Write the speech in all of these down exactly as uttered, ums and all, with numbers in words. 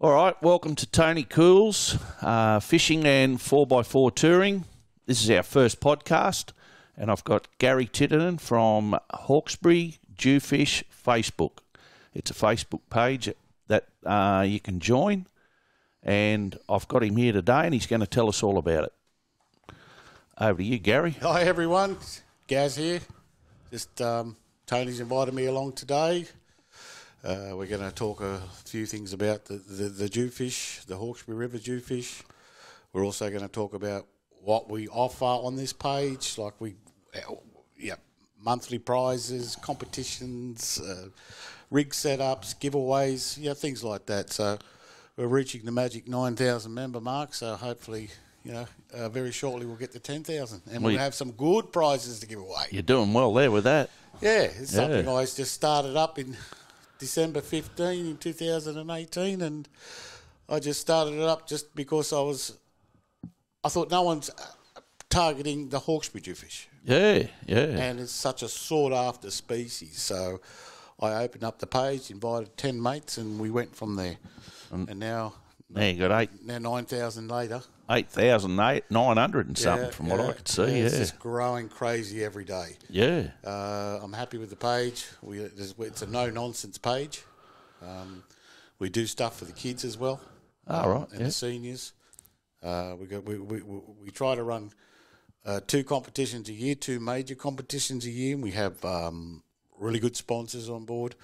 All right, welcome to Tony Cool's uh, Fishing and four by four Touring. This is our first podcast, and I've got Gary Titterton from Hawkesbury Jewfish Facebook. It's a Facebook page that uh, you can join, and I've got him here today, and he's going to tell us all about it. Over to you, Gary. Hi, everyone. Gaz here. Just um, Tony's invited me along today. Uh, we're going to talk a few things about the, the, the jewfish, the Hawkesbury River jewfish. We're also going to talk about what we offer on this page, like we, yeah, monthly prizes, competitions, uh, rig setups, giveaways, yeah, things like that. So we're reaching the magic nine thousand member mark, so hopefully, you know, uh, very shortly we'll get to ten thousand and we'll, we'll have some good prizes to give away. You're doing well there with that. Yeah, it's yeah. something I just started up in December fifteenth in two thousand eighteen, and I just started it up just because I was, I thought no one's targeting the Hawkesbury jewfish. Yeah, yeah. And it's such a sought after species, so I opened up the page, invited ten mates, and we went from there. Um, and now, now you got eight. Now nine thousand later. Eight thousand eight nine hundred and something, yeah, from what yeah, I could see. Yeah, it's yeah. just growing crazy every day. Yeah, uh, I'm happy with the page. We it's a no nonsense page. Um, we do stuff for the kids as well. All um, right, and yeah. the seniors. Uh, we go. We, we we we try to run uh, two competitions a year, two major competitions a year. And we have um, really good sponsors on board.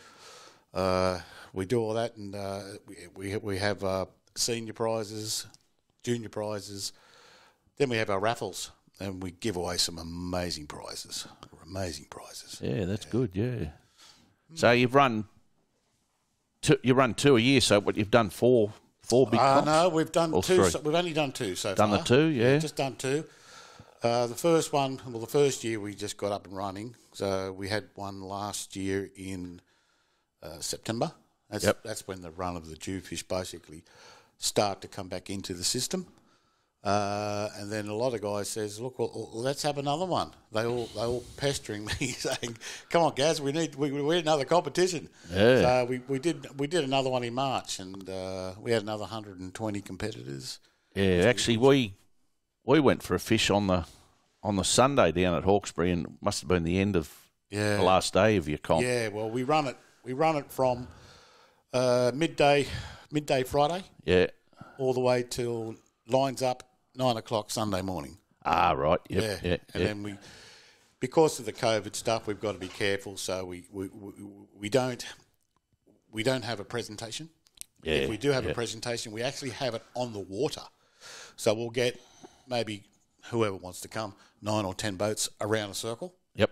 Uh, we do all that, and uh, we we we have uh, senior prizes, junior prizes. Then we have our raffles, and we give away some amazing prizes. Amazing prizes. Yeah, that's yeah. good. Yeah. So you've run two, you run two a year. So what you've done four, four big. Uh, no, we've done or two. So we've only done two so done far. Done the two, yeah. We've just done two. Uh, the first one, well, the first year we just got up and running. So we had one last year in uh, September. That's yep. that's when the run of the jewfish basically start to come back into the system, uh, and then a lot of guys says, "Look, well, let's have another one." They all they all pestering me, saying, "Come on, Gaz, we need we we need another competition." Yeah. So we, we did we did another one in March, and uh, we had another one hundred and twenty competitors. Yeah, actually, we we went for a fish on the on the Sunday down at Hawkesbury, and it must have been the end of yeah. the last day of your comp. Yeah, well, we run it we run it from uh, midday. Midday Friday, yeah, all the way till lines up nine o'clock Sunday morning. Ah, right, yep, yeah, yeah, and yep. then we, because of the COVID stuff, we've got to be careful. So we we, we, we don't we don't have a presentation. Yeah, if we do have yeah. a presentation, we actually have it on the water. So we'll get maybe whoever wants to come, nine or ten boats around a circle. Yep,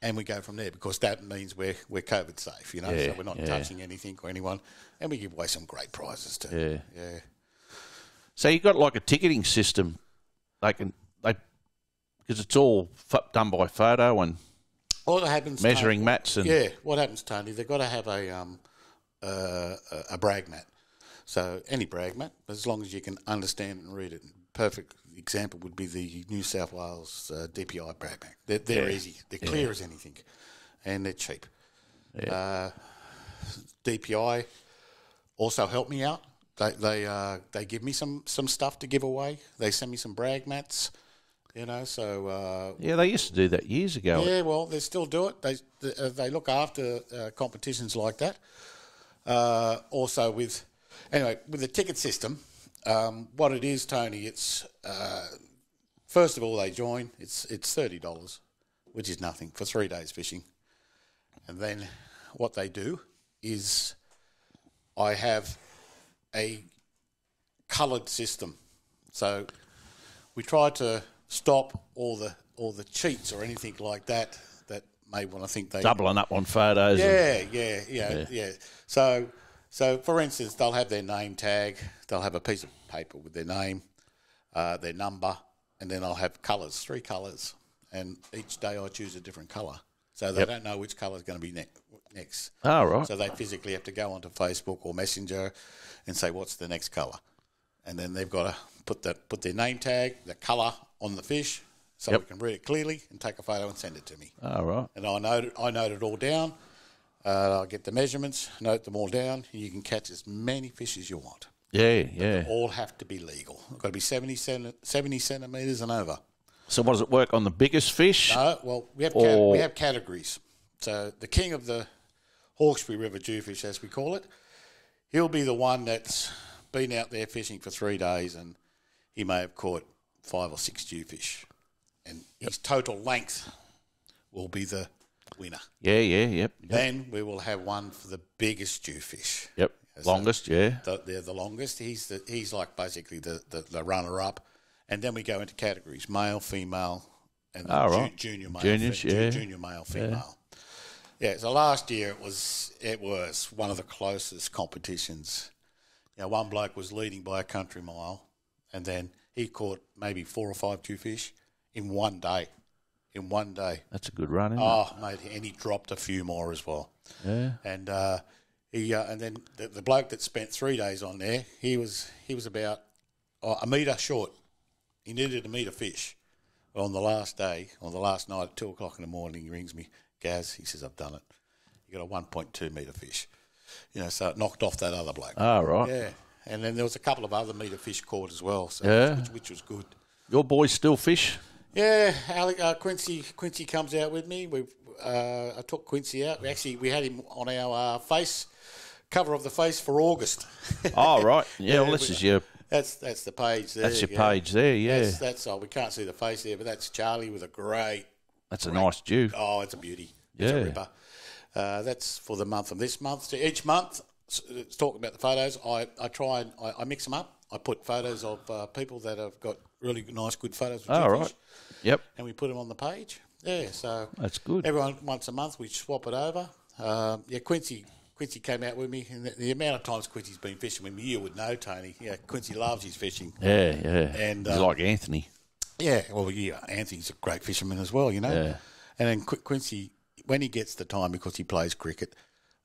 and we go from there, because that means we're we're COVID safe, you know. Yeah, so we're not yeah. touching anything or anyone. And we give away some great prizes too. Yeah, yeah. So you've got like a ticketing system. They can they because it's all f done by photo and all that happens measuring Tony, mats and yeah. What happens, Tony? They've got to have a um uh, a brag mat. So any brag mat, as long as you can understand and read it. Perfect example would be the New South Wales uh, D P I brag mat. They're, they're yeah. easy. They're clear yeah. as anything, and they're cheap. Yeah. Uh, D P I. Also help me out. They they uh they give me some some stuff to give away. They send me some brag mats, you know. So uh, yeah, they used to do that years ago. Yeah, well, they still do it. They they look after uh, competitions like that. Uh, also with anyway with the ticket system, um, what it is, Tony, it's uh, first of all they join. It's it's thirty dollars, which is nothing for three days fishing, and then what they do is, I have a coloured system, so we try to stop all the all the cheats or anything like that that may want to think they doubling up on photos. Yeah, yeah, yeah, yeah, yeah. So, so for instance, they'll have their name tag. They'll have a piece of paper with their name, uh, their number, and then I'll have colours, three colours, and each day I choose a different colour. So they yep. don't know which colour is going to be ne next. Oh, right. So they physically have to go onto Facebook or Messenger and say, what's the next colour? And then they've got to put the, put their name tag, the colour on the fish, so yep. we can read it clearly and take a photo and send it to me. Oh, right. And I note it, I note it all down. Uh, I'll get the measurements, note them all down, and you can catch as many fish as you want. Yeah, yeah. They all have to be legal. They've got to be seventy, seventy centimetres and over. So what does it work on, the biggest fish? No, well, we have, or... we have categories. So the king of the Hawkesbury River Jewfish, as we call it, he'll be the one that's been out there fishing for three days and he may have caught five or six jewfish. And yep. his total length will be the winner. Yeah, yeah, yep. yep. Then we will have one for the biggest jewfish. Yep, so longest, yeah. The, they're the longest. He's the he's like basically the, the, the runner-up. And then we go into categories, male, female, and oh, ju right. junior male. Juniors, fe yeah. Junior male, female. Yeah. yeah, so last year it was it was one of the closest competitions. You know, one bloke was leading by a country mile, and then he caught maybe four or five jewfish in one day. In one day. That's a good run, isn't oh, it? Oh, mate, and he dropped a few more as well. Yeah. And uh, he uh, and then the, the bloke that spent three days on there, he was he was about uh, a metre short. He needed a metre fish. Well, on the last day, on the last night at two o'clock in the morning, he rings me, Gaz, he says, I've done it. You got a one point two metre fish. You know, so it knocked off that other bloke. Oh, right. Yeah. And then there was a couple of other metre fish caught as well, so yeah. which, which was good. Your boys still fish? Yeah, Alec, uh, Quincy Quincy comes out with me. We uh, I took Quincy out. We actually we had him on our uh, face cover of the face for August. Oh right, yeah. yeah well, this we, is your that's that's the page there. That's your yeah. page there. Yeah, that's, that's oh we can't see the face there, but that's Charlie with a great. That's great, a nice dew. Oh, it's a beauty. Yeah, it's a ripper. Uh, that's for the month of this month. So each month, it's talking about the photos. I I try and I, I mix them up. I put photos of uh, people that have got really nice, good photos of jewfish. Oh, right. Yep. And we put them on the page. Yeah, so... That's good. Everyone, once a month, we swap it over. Um, yeah, Quincy Quincy came out with me. And the, the amount of times Quincy's been fishing with me, you would know, Tony. Yeah, Quincy loves his fishing. Yeah, yeah. And um, he's like Anthony. Yeah, well, yeah, Anthony's a great fisherman as well, you know. Yeah. And then Qu Quincy, when he gets the time, because he plays cricket,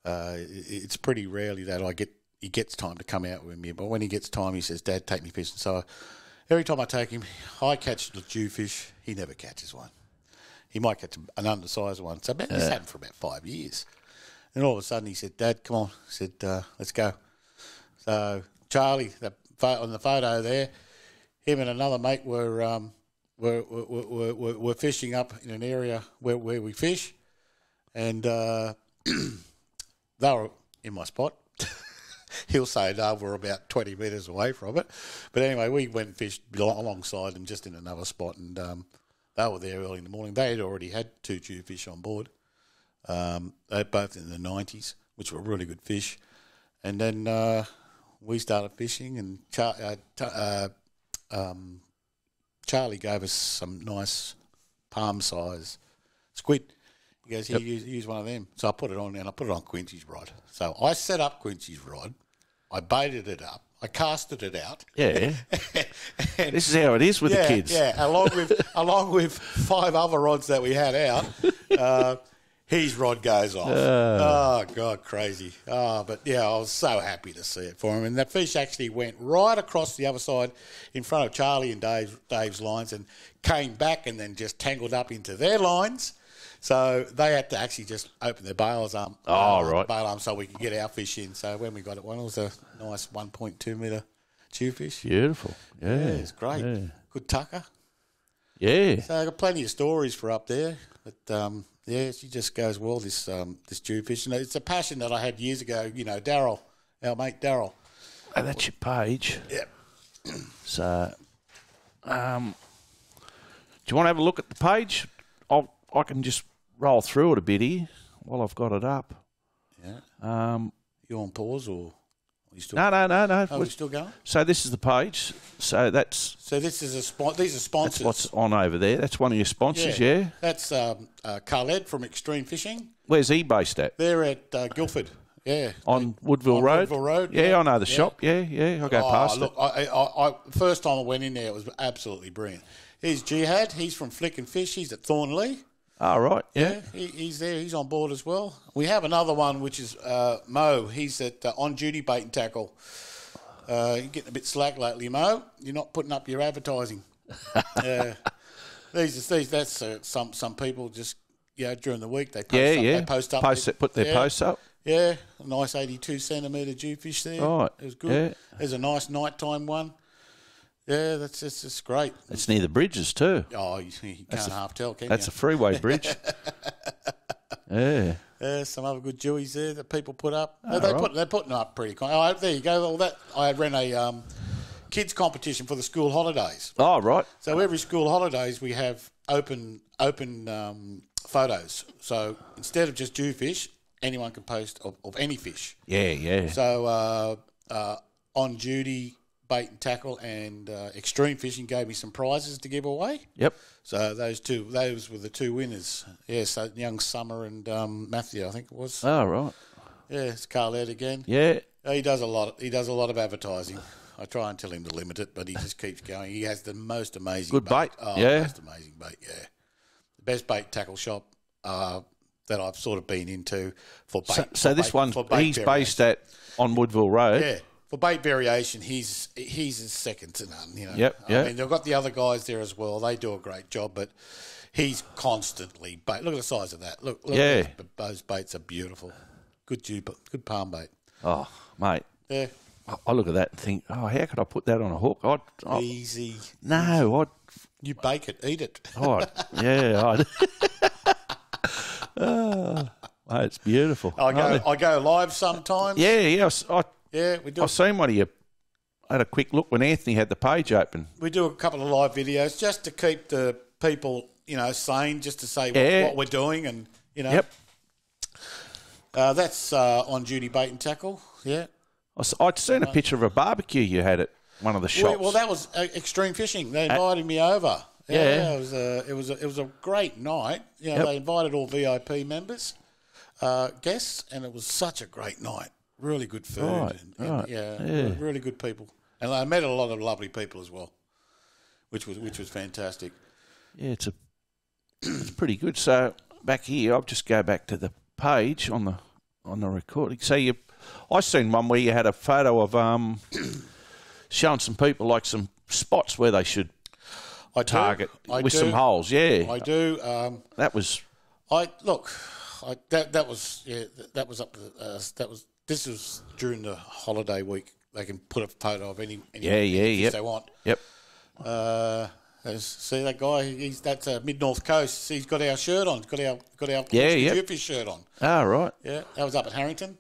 uh, it's pretty rarely that I get... he gets time to come out with me, but when he gets time, he says, Dad, take me fishing. So every time I take him, I catch the jewfish. He never catches one. He might catch an undersized one. So about, yeah. this happened for about five years. And all of a sudden he said, Dad, come on. He said, uh, let's go. So Charlie, the, on the photo there, him and another mate were, um, were, were, were, were, were fishing up in an area where, where we fish, and uh, they were in my spot. He'll say, no, we're about twenty metres away from it. But anyway, we went and fished alongside them just in another spot, and um, they were there early in the morning. They had already had two jewfish on board. Um, they both in the nineties, which were really good fish. And then uh, we started fishing, and Char uh, uh, um, Charlie gave us some nice palm-sized squid. He goes, yep. use, use one of them. So I put it on, and I put it on Quincy's rod. So I set up Quincy's rod. I baited it up. I casted it out. Yeah. And this is how it is with yeah, the kids. Yeah, along with along with five other rods that we had out, uh, his rod goes off. Uh. Oh, God, crazy. Oh, but, yeah, I was so happy to see it for him. And that fish actually went right across the other side in front of Charlie and Dave, Dave's lines, and came back and then just tangled up into their lines. So they had to actually just open their bails arm, oh, right. bail arm so we could get our fish in. So when we got it, one, it was a nice one point two metre jewfish. Beautiful. Yeah. yeah it's great. Yeah. Good tucker. Yeah. So I've got plenty of stories for up there. But, um, yeah, she just goes, well, this um, this jewfish. And it's a passion that I had years ago. You know, Daryl, our mate Daryl. Oh, that's your page. Yeah. So um, do you want to have a look at the page? I'll, I can just... roll through it a bit here while I've got it up. Yeah. Um, you on pause or are you still? No, no, no, no. Oh, we're still going. So this is the page. So that's. So this is a spon These are sponsors. That's what's on over there. That's one of your sponsors. Yeah. yeah. That's um, uh, Khaled from Extreme Fishing. Where's he based at? They're at uh, Guildford. Yeah. On Woodville on Road. Woodville Road. Yeah, yeah, I know the yeah. shop. Yeah, yeah. I go oh, past look, it. I, I, I, first time I went in there, it was absolutely brilliant. Here's Jihad. He's from Flick and Fish. He's at Thornleigh. Oh, right, yeah. yeah he, he's there. He's on board as well. We have another one, which is uh, Mo. He's at uh, On Duty Bait and Tackle. Uh, you're getting a bit slack lately, Mo. You're not putting up your advertising. Yeah. These, these, that's uh, some some people just, you know, during the week, they post yeah, up. Yeah, they post up. Post, it, put their yeah. posts up. Yeah, a nice eighty-two centimetre jewfish there. Right. It was good. Yeah. There's a nice nighttime one. Yeah, that's it's, it's great. It's near the bridges too. Oh, you, you can't a, half tell, can that's you? That's a freeway bridge. Yeah. Yeah, some other good jewies there that people put up. Oh, they right. put, they're putting up pretty – oh, there you go. All that. I ran a um, kids competition for the school holidays. Oh, right. So every school holidays we have open open um, photos. So instead of just jewfish, anyone can post of, of any fish. Yeah, yeah. So uh, uh, On Duty Bait and Tackle and uh, Extreme Fishing gave me some prizes to give away. Yep. So those two, those were the two winners. Yeah, so young Summer and um, Matthew, I think it was. Oh, right. Yeah, it's Khaled again. Yeah. He does a lot. He does a lot of advertising. I try and tell him to limit it, but he just keeps going. He has the most amazing good bait. bait. Oh, yeah. Most amazing bait. Yeah. The best bait tackle shop. Uh, that I've sort of been into for bait. So, so for this bait, one's for bait he's variation. based at on Woodville Road. Yeah, for bait variation, he's he's second to none. You know, yep, I yep. mean they've got the other guys there as well. They do a great job, but he's constantly bait. Look at the size of that. Look, look yeah, at that. Those baits are beautiful. Good dew, good palm bait. Oh, mate. Yeah. I look at that and think, oh, how could I put that on a hook? I'd, I'd, Easy. No, I'd. You bake it, eat it. Oh, yeah. I'd. Oh, mate, it's beautiful. I go, I go live sometimes. Yeah, yeah, I, I, yeah. We do. I've seen one of you. I had a quick look when Anthony had the page open. We do a couple of live videos just to keep the people, you know, sane, just to say yeah. what, what we're doing, and you know. Yep. Uh, that's uh, On Duty Bait and Tackle. Yeah. I, I'd seen a picture of a barbecue you had at one of the shops. Well, well that was uh, Extreme Fishing. They invited at me over. Yeah, yeah, it was a it was a, it was a great night. You know, yep. They invited all V I P members, uh, guests, and it was such a great night. Really good food, right, and, and, right. Yeah, yeah, really good people, and I met a lot of lovely people as well, which was which was fantastic. Yeah, it's a it's pretty good. So back here, I'll just go back to the page on the on the recording. So you, I seen one where you had a photo of um showing some people like some spots where they should. I target do. I with do. some holes, yeah. I do. Um, that was, I look, I, that that was yeah. That, that was up. To, uh, that was this was during the holiday week. They can put a photo of any, any yeah, yeah, yep. they want. Yep. Uh, see that guy? He's that's uh, Mid North Coast. He's got our shirt on. He's got our got our yeah, yep. jewfish shirt on. Ah, right. Yeah, that was up at Harrington.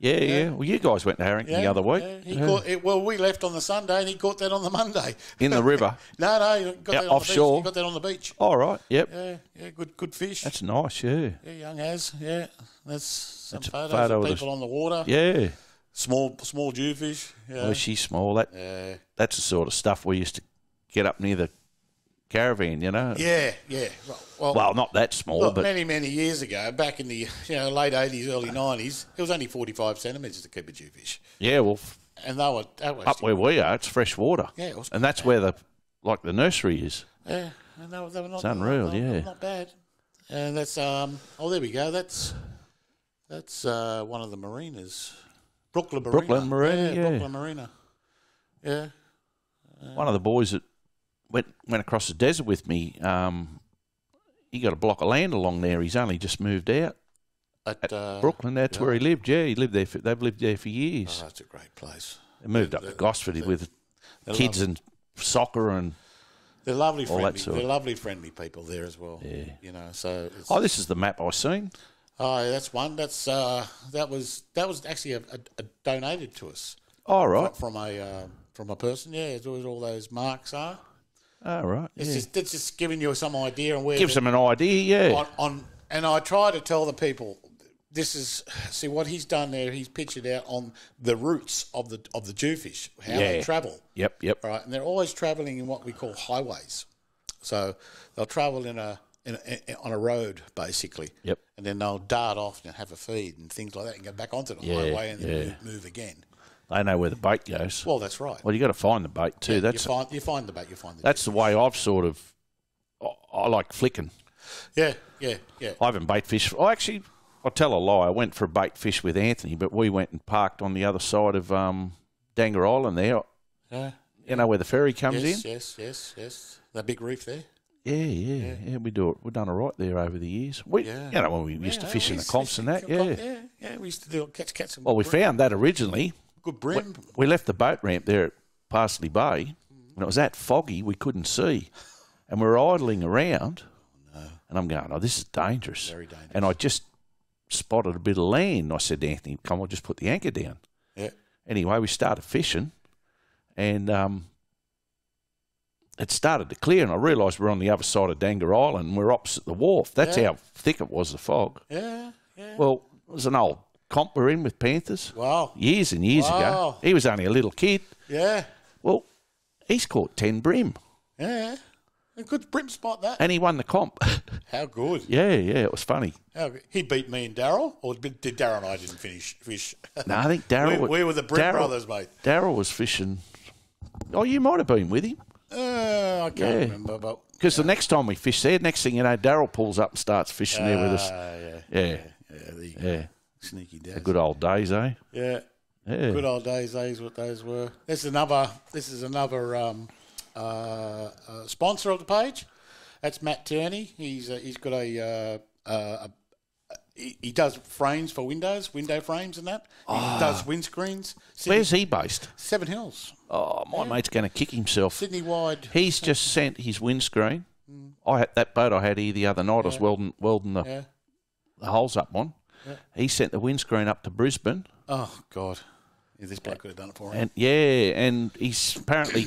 Yeah, yeah, yeah. Well, you guys went to Harrington yeah, the other week. Yeah. He yeah. Caught it, well, we left on the Sunday and he caught that on the Monday. In the river? no, no. He got yep, that on offshore. The beach. He got that on the beach. All right, yep. Yeah, yeah, good good fish. That's nice, yeah. Yeah, young as, yeah. That's some That's photos photo of people of the... on the water. Yeah. Small small jewfish. Yeah. Oh, she's small. That, yeah. That's the sort of stuff we used to get up near the caravan, you know. Yeah, yeah. Well, well not that small, look, but many, many years ago, back in the you know late eighties, early nineties, it was only forty-five centimetres to keep a jewfish. Yeah, well, and they were they up where we are, it's fresh water. Yeah, it was and that's bad. where the like the nursery is. Yeah, and they were, they were not. It's unreal, not, yeah. Not bad. And that's um. Oh, there we go. That's that's uh, one of the marinas, Brooklyn Marina. Brooklyn Marina. Yeah, yeah. Brooklyn Marina. Yeah. Um, one of the boys that. Went, went across the desert with me. Um, he got a block of land along there. He's only just moved out at, at uh, Brooklyn. That's yeah. where he lived. Yeah, he lived there. For, they've lived there for years. Oh, that's a great place. They moved they're, up to Gosford with kids lovely. and soccer and they're lovely. All friendly, that sort. They're lovely, friendly people there as well. Yeah, you know. So it's, oh, this is the map I've seen. Oh, that's one. That's uh, that was that was actually a, a, a donated to us. All right, from, from a uh, from a person. Yeah, it's what all those marks are. Oh, right. It's, yeah. just, it's just giving you some idea. And where Gives them an idea, yeah. On, on, and I try to tell the people, this is, see what he's done there, he's pictured out on the routes of the of the jewfish, how yeah. they travel. Yep, yep. Right, and they're always travelling in what we call highways. So they'll travel in a, in a, in, on a road, basically. Yep. And then they'll dart off and have a feed and things like that and go back onto the yeah, highway and then yeah. move, move again. They know where the bait goes. Well, that's right. Well, you got to find the bait too. Yeah, that's you find, you find the bait. You find the. That's bait. the way I've sort of. I, I like flicking. Yeah, yeah, yeah. I haven't bait fished. I actually, I tell a lie. I went for a bait fish with Anthony, but we went and parked on the other side of um, Dangar Island there. Yeah. You know where the ferry comes yes, in. Yes, yes, yes, yes. That big reef there. Yeah, yeah, yeah, yeah. We do it. We've done it right there over the years. We, yeah. you know, when we used yeah, to fish in the comps and that. Yeah. yeah, yeah, we used to do catch cats. Well, we brim. found that originally. Good brim. We, we left the boat ramp there at Parsley Bay, and it was that foggy we couldn't see, and we were idling around. Oh, no. And I'm going, oh, this is dangerous. Very dangerous. And I just spotted a bit of land. I said to Anthony, come on, just put the anchor down. Yeah. Anyway, we started fishing, and um. it started to clear, and I realised we're on the other side of Dangar Island, and we're opposite the wharf. That's yeah. how thick it was, the fog. Yeah, yeah. Well, it was an old comp we're in with Panthers. Wow. Years and years wow. ago. He was only a little kid. Yeah. Well, he's caught ten brim. Yeah. A good brim spot, that. And he won the comp. How good. Yeah, yeah, it was funny. How good. He beat me and Daryl, or did Daryl and I didn't finish fish? No, I think Daryl... we, we were the brim brothers, mate. Daryl was fishing... Oh, you might have been with him. Uh, I can't yeah. remember, but because yeah. the next time we fish there, next thing you know, Daryl pulls up and starts fishing uh, there with us. Yeah, yeah, yeah. yeah, there you go. yeah. Sneaky days. The good old days, eh? Yeah, yeah. Good old days. Those what those were. This is another. This is another um, uh, uh, sponsor of the page. That's Matt Tierney. He's uh, he's got a. Uh, uh, a He, he does frames for windows, window frames and that. He oh. does windscreens. Sydney. Where's he based? Seven Hills. Oh, my yeah. mate's going to kick himself. Sydney-wide. He's just sent his windscreen. Mm. I had that boat I had here the other night. Yeah. I was welding, welding the, yeah. the holes up on. Yeah. He sent the windscreen up to Brisbane. Oh, God. Yeah, this bloke could have done it for him. And, yeah, and he's apparently...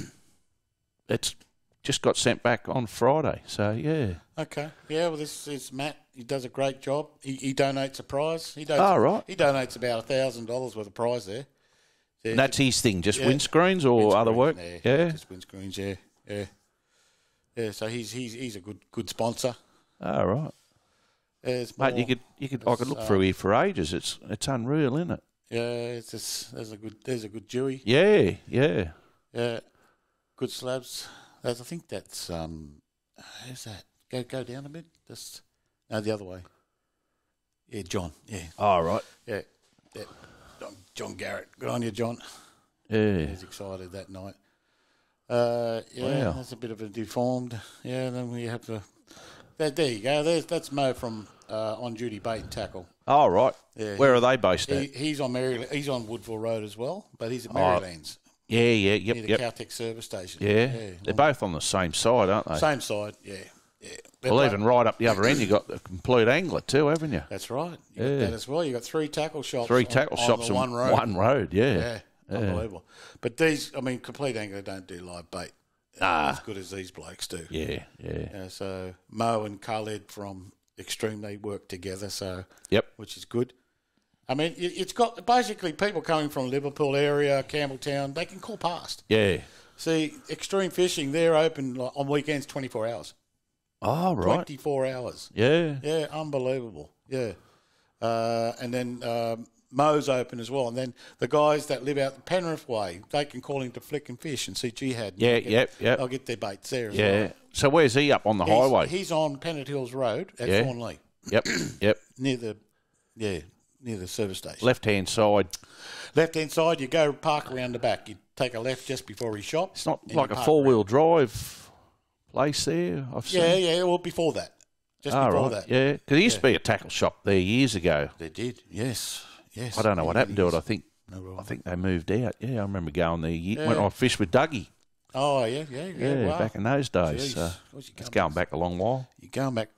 it's just got sent back on Friday. So, yeah. Okay. Yeah, well, this is Matt. He does a great job. He, he donates a prize. He donates, oh, right. He donates about one thousand dollars worth of prize there. So and that's just, his thing, just yeah. windscreens or windscreens, other work? Yeah, yeah. Just windscreens, yeah. Yeah, yeah. So he's he's he's a good good sponsor. Oh, right. Yeah, more, Mate, you could, you could, I could look uh, through here for ages. It's it's unreal, isn't it? Yeah, it's just, there's a good there's a good dewy. Yeah, yeah. Yeah, good slabs. I think that's, um, who's that? Go, go down a bit, just... No, the other way. Yeah, John. Yeah. Oh, right. Yeah. yeah. John Garrett. Good on you, John. Yeah. He was excited that night. Uh, yeah, wow. That's a bit of a deformed. Yeah, then we have to... There, there you go. There's, that's Mo from uh, On Duty Bait and Tackle. Oh, right. Yeah, Where he, are they based he, at? He's on Maryland, he's on Woodville Road as well, but he's at Marylands. Oh, yeah, yeah, yep, Near the yep. Caltech service station. Yeah. yeah They're long. both on the same side, aren't they? Same side, yeah. Yeah, well, even right up the other end, you've got the Complete Angler too, haven't you? That's right. You've yeah. got that as well. You've got three tackle shops. Three tackle on, shops on the one road. One road, yeah. yeah. Yeah, unbelievable. But these, I mean, Complete Angler don't do live bait nah. as good as these blokes do. Yeah, yeah. yeah so Mo and Khaled from Extreme, they work together, so yep. which is good. I mean, it, it's got basically people coming from Liverpool area, Campbelltown, they can call past. Yeah. See, Extreme Fishing, they're open like, on weekends twenty-four hours. Oh, right. twenty-four hours. Yeah. Yeah, unbelievable. Yeah. Uh, and then um, Mo's open as well. And then the guys that live out the Penrith way, they can call him to Flick and Fish and see Jihad. And yeah, yeah, yeah. They'll get their baits there as yeah. well. Yeah. So where's he up on the he's, highway? He's on Pennant Hills Road at yeah. Thornleigh. Yep, yep. Near the, yeah, near the service station. Left-hand side. Left-hand side, you go park around the back. You take a left just before he shops. It's not like a four-wheel drive... place there, I've seen. Yeah, yeah, well, before that. Just oh, before right. that. Yeah, because there used yeah. to be a tackle shop there years ago. There did, yes, yes. I don't know what happened to it. I think no I think they moved out. Yeah, I remember going there yeah. when I fished with Dougie. Oh, yeah, yeah. Yeah, yeah wow. back in those days. So it's going back a long while. You're going back,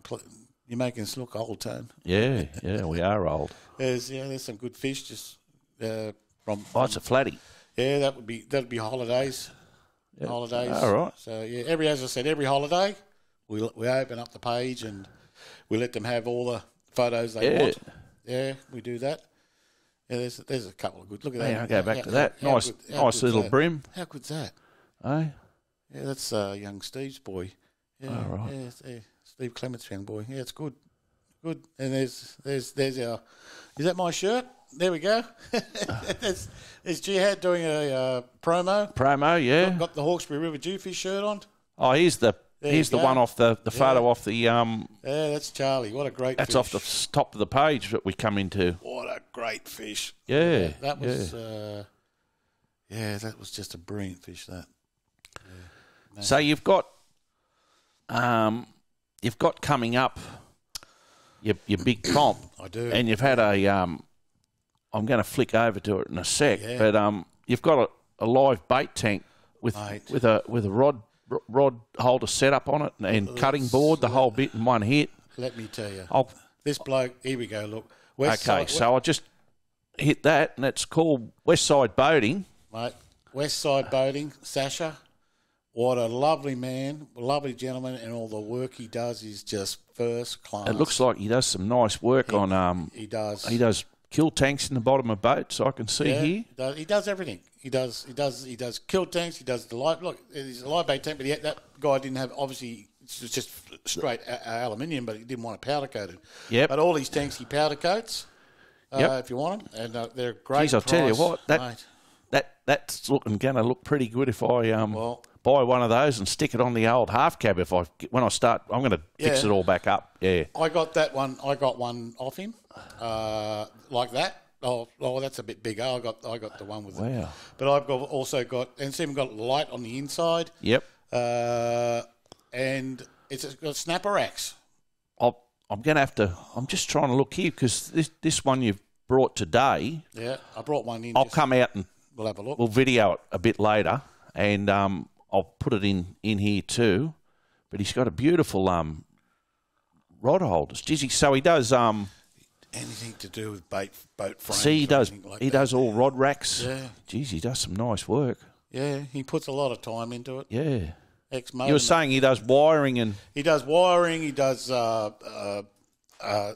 you're making us look old, Tone. Yeah, yeah, we are old. There's, yeah, there's some good fish just uh, from... Oh, it's a flatty. Yeah, that would be, that would be holidays. Yep. Holidays. All right. So yeah, every as I said, every holiday we we open up the page and we let them have all the photos they yeah. want. Yeah, we do that. Yeah, there's there's a couple of good. Look at that. Yeah, I'll go back how, to that. How, nice, how good, nice little that? brim. How good's that? Eh? Yeah, that's uh, young Steve's boy. Yeah, all right. Yeah, yeah, Steve Clement's young boy. Yeah, it's good, good. And there's there's there's our. Is that my shirt? There we go. There's, there's Jihad doing a uh, promo. Promo, yeah. Got, got the Hawkesbury River Jewfish shirt on. Oh, here's the there here's the go. one off the the yeah. photo off the um. Yeah, that's Charlie. What a great. That's fish. off the top of the page that we come into. What a great fish. Yeah, yeah that was. Yeah. Uh, yeah, that was just a brilliant fish. That. Yeah, so you've got, um, you've got coming up your, your big comp. I do. And you've had a um, – I'm going to flick over to it in a sec. Yeah. But um, you've got a, a live bait tank with Mate. with a with a rod rod holder set up on it and, and cutting board, the let, whole bit in one hit. Let me tell you. I'll, this bloke – here we go, look. West okay, side, so I just hit that, and it's called Westside Boating. Mate, Westside Boating, Sasha. What a lovely man, lovely gentleman, and all the work he does is just first class. It looks like he does some nice work he, on um. He does. He does kill tanks in the bottom of boats. I can see yeah, here. He does, he does everything. He does. He does. He does kill tanks. He does the live. Look, he's a live bait tank, but he, that guy didn't have obviously. It's just straight aluminium, but he didn't want it powder coated. Yep. But all these tanks he powder coats. Uh, yep. If you want them, and uh, they're great. Geez, I'll price, tell you what, that mate. that that's looking gonna look pretty good if I um. Well, buy one of those and stick it on the old half cab. If I when I start, I'm going to fix yeah. it all back up. Yeah, I got that one. I got one off him, uh, like that. Oh, oh, that's a bit bigger. I got I got the one with wow. it. But I've got also got and it's even got light on the inside. Yep. Uh, and it's got snapper axe. I'll, I'm going to have to. I'm just trying to look here because this this one you've brought today. Yeah, I brought one in. I'll come out and we'll have a look. We'll video it a bit later and um. I'll put it in, in here too, but he's got a beautiful um, rod holders. Geez, he, so he does um, anything to do with bait boat frames. See, he does like he that. does all rod racks. Yeah, geez, he does some nice work. Yeah, he puts a lot of time into it. Yeah, Ex-Mo. You were saying he does wiring and he does wiring. He does uh, uh, uh,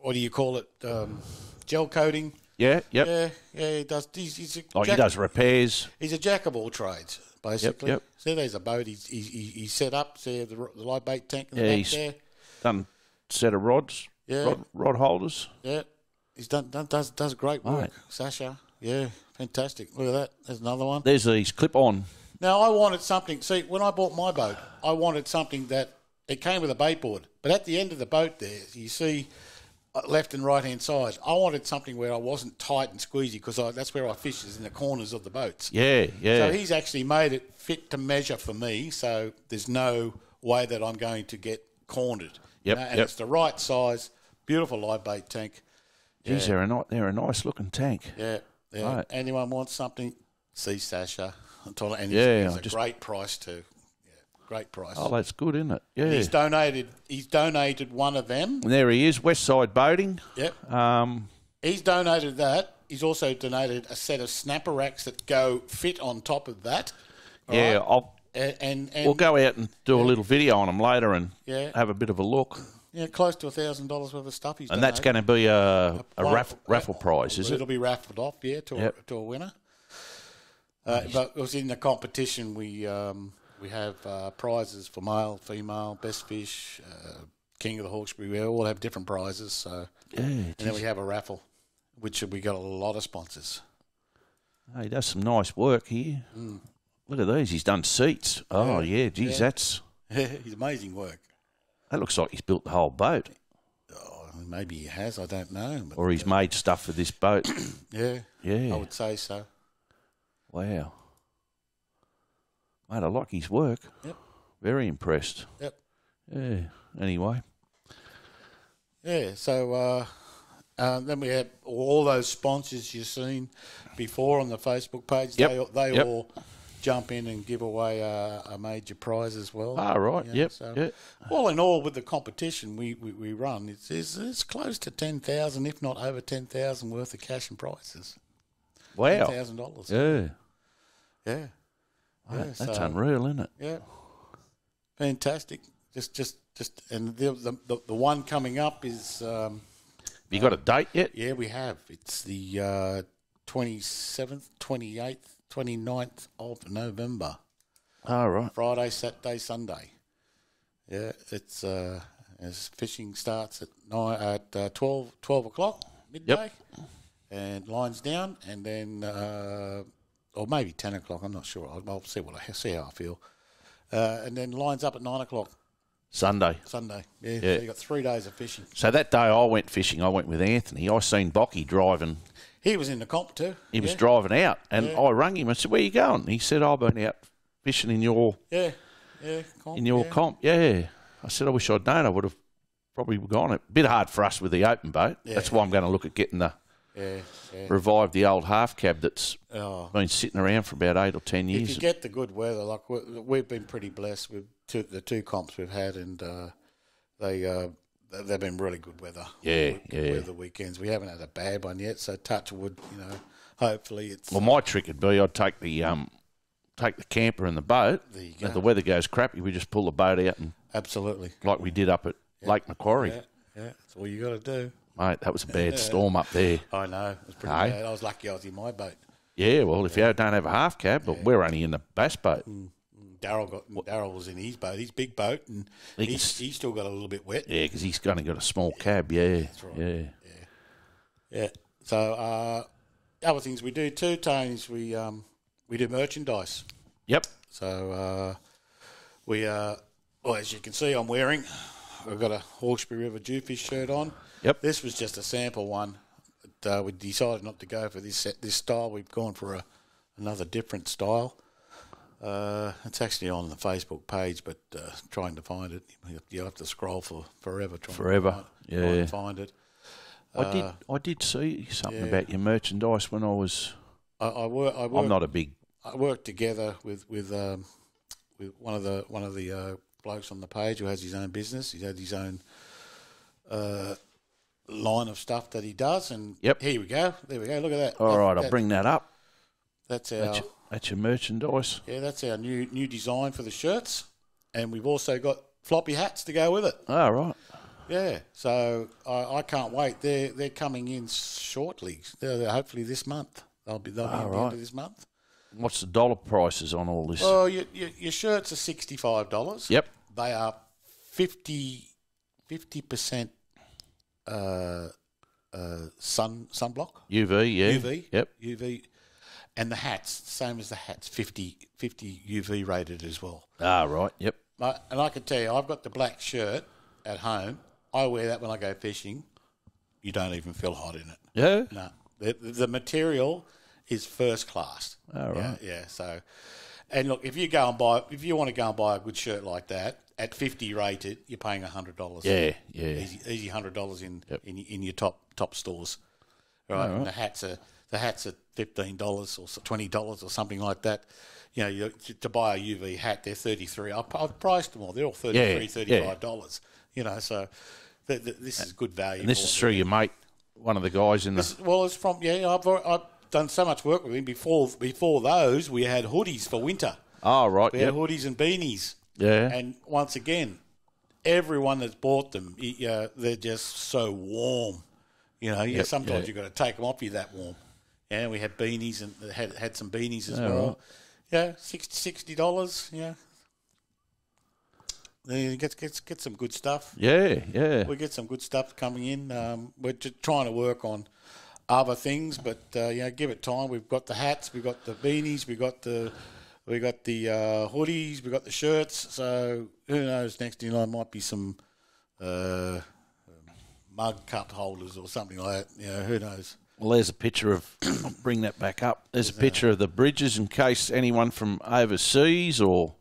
what do you call it? Um, gel coating. Yeah, yep. yeah, yeah. He does. He's, he's a oh, jack, he does repairs. He's a jack of all trades. Basically, yep, yep. See, there's a boat he's he, he, he set up. See the, the live bait tank in the yeah, back he's there. Done set of rods, yeah, rod, rod holders. Yeah, he's done, done does does great work, right. Sasha. Yeah, fantastic. Look at that. There's another one. There's these clip on. Now I wanted something. See, when I bought my boat, I wanted something that it came with a bait board, but at the end of the boat there, you see. Left and right hand side. I wanted something where I wasn't tight and squeezy because that's where I fish is in the corners of the boats. Yeah, yeah. So he's actually made it fit to measure for me. So there's no way that I'm going to get cornered. Yep, you know? And yep. it's the right size. Beautiful live bait tank. Geez, yeah. they're a nice, they're a nice looking tank. Yeah, yeah. Right. Anyone wants something? See Sasha. I'm talking. And yeah, it's, it's a great price too. Great price. Oh, that's good, isn't it? Yeah. He's donated. He's donated one of them. And there he is, Westside Boating. Yep. Um, he's donated that. He's also donated a set of snapper racks that go fit on top of that. All yeah. Right? I'll, and, and, and we'll go out and do yeah. a little video on them later and yeah. have a bit of a look. Yeah, close to a thousand dollars worth of stuff. He's and donated. That's going to be a, a, a raffle, raffle prize, is it? It'll be raffled off, yeah, to yep. a, to a winner. Uh, nice. But it was in the competition we. Um, We have uh, prizes for male, female, best fish, uh, king of the Hawkesbury. We all have different prizes. So, yeah, and then we have a raffle, which we got a lot of sponsors. Oh, he does some nice work here. Mm. Look at these. He's done seats. Oh, yeah. yeah geez, yeah. that's... He's amazing work. That looks like he's built the whole boat. Oh, maybe he has. I don't know. But or he's uh, made stuff for this boat. yeah. Yeah. I would say so. Wow. Mate, I like his work. Yep. Very impressed. Yep. Yeah. Anyway. Yeah, so uh, uh, then we had all those sponsors you've seen before on the Facebook page. Yep. They, they yep. all jump in and give away uh, a major prize as well. Ah, right. You know, yep. So yep. All in all, with the competition we, we, we run, it's, it's, it's close to ten thousand, if not over ten thousand worth of cash and prizes. Wow. ten thousand dollars. Yeah. Yeah. Yeah, that's so, unreal, isn't it? Yeah, fantastic. Just, just, just, and the the, the one coming up is. Um, have you got um, a date yet? Yeah, we have. It's the twenty seventh, twenty eighth, twenty-ninth of November. Oh, right. Friday, Saturday, Sunday. Yeah, it's uh, as fishing starts at nine at uh, twelve twelve o'clock midday, yep. and lines down, and then. Uh, Or maybe ten o'clock. I'm not sure. I'll, I'll see what I see how I feel, uh, and then lines up at nine o'clock. Sunday. Sunday. Yeah. yeah. So you got three days of fishing. So that day I went fishing. I went with Anthony. I seen Bocky driving. He was in the comp too. He yeah. was driving out, and yeah. I rang him and said, "Where you going?" He said, "I've been out fishing in your yeah, yeah, comp, in your yeah. comp, yeah." I said, I wish I'd known. I would have probably gone. A bit hard for us with the open boat. Yeah. That's why I'm going to look at getting the yeah, yeah. revive the old half cab that's oh. been sitting around for about eight or ten years. If you get the good weather, like we've been pretty blessed with two, the two comps we've had, and uh, they uh, they've been really good weather. Yeah, good yeah. weather weekends. We haven't had a bad one yet, so touch wood, you know. Hopefully it's. Well, my trick would be I'd take the um. take the camper and the boat, and if the weather goes crappy, we just pull the boat out and absolutely like we did up at yeah. Lake Macquarie. Yeah, yeah, that's all you got to do, mate. That was a bad yeah. storm up there. I know, it was pretty hey. bad. I was lucky I was in my boat. Yeah, well, if yeah. you don't have a half cab, but yeah. we're only in the bass boat. Mm. Daryl got Daryl was in his boat, his big boat, and he he's, he's still got a little bit wet. Yeah, because he's only got a small cab. Yeah, yeah, that's right. yeah. yeah, yeah. So uh, other things we do too, Tony, is we um. we do merchandise. Yep. So uh, we, uh, well, as you can see, I'm wearing, I've got a Hawkesbury River Jewfish shirt on. Yep. This was just a sample one. But, uh, we decided not to go for this set, this style. We've gone for a, another different style. Uh, it's actually on the Facebook page, but uh, trying to find it, you have to scroll for forever. Trying forever. To find, yeah. Trying to find it. I uh, did. I did see something yeah. about your merchandise when I was. I, I, wor I work. I'm not a big. I worked together with with um, with one of the one of the uh, blokes on the page who has his own business. He's had his own uh, line of stuff that he does. And yep. here we go. There we go. Look at that. All that, right, that, I'll bring that up. That's our. That's your, that's your merchandise. Yeah, that's our new new design for the shirts, and we've also got floppy hats to go with it. All right. Yeah. So I, I can't wait. They're they're coming in shortly. They're, hopefully this month. They'll be they'll oh, be at the right. end of this month. What's the dollar prices on all this? Well, your, your, your shirts are sixty-five dollars. Yep. They are fifty percent uh, uh, sun sunblock. U V, yeah. U V. Yep. U V. And the hats, same as the hats, fifty, fifty U V rated as well. Ah, right. Yep. And I can tell you, I've got the black shirt at home. I wear that when I go fishing. You don't even feel hot in it. Yeah? No. The, the material is first class. Oh, right. Yeah, yeah. So, and look, if you go and buy, if you want to go and buy a good shirt like that at fifty rated, you're paying a hundred dollars. Yeah, yeah. Easy, easy hundred dollars in, yep. in in your top top stores, right? Oh, right. And the hats are the hats are fifteen dollars or twenty dollars or something like that. You know, you, to buy a U V hat, they're thirty three. I've priced them all. They're all thirty three, yeah, thirty five dollars. Yeah. You know, so th th this is good value. And this is through your mate. One of the guys in the this, well, it's from yeah. I've I've done so much work with him before. Before those, we had hoodies for winter. Oh right, we yep. had hoodies and beanies. Yeah, and once again, everyone that's bought them, it, uh, they're just so warm. You know, yep, sometimes yeah. you've got to take them off. You're that warm. Yeah, we had beanies and had had some beanies as oh, well. Right. Yeah, sixty dollars. Yeah, Get, get, get some good stuff. Yeah, yeah. We get some good stuff coming in. Um, we're just trying to work on other things, but uh, you know, give it time. We've got the hats, we've got the beanies, we've got the we got the uh, hoodies, we've got the shirts. So who knows? Next in line might be some uh, mug cup holders or something like that. You know, who knows? Well, there's a picture of. I'll bring that back up. There's a picture of the bridges in case anyone from overseas or.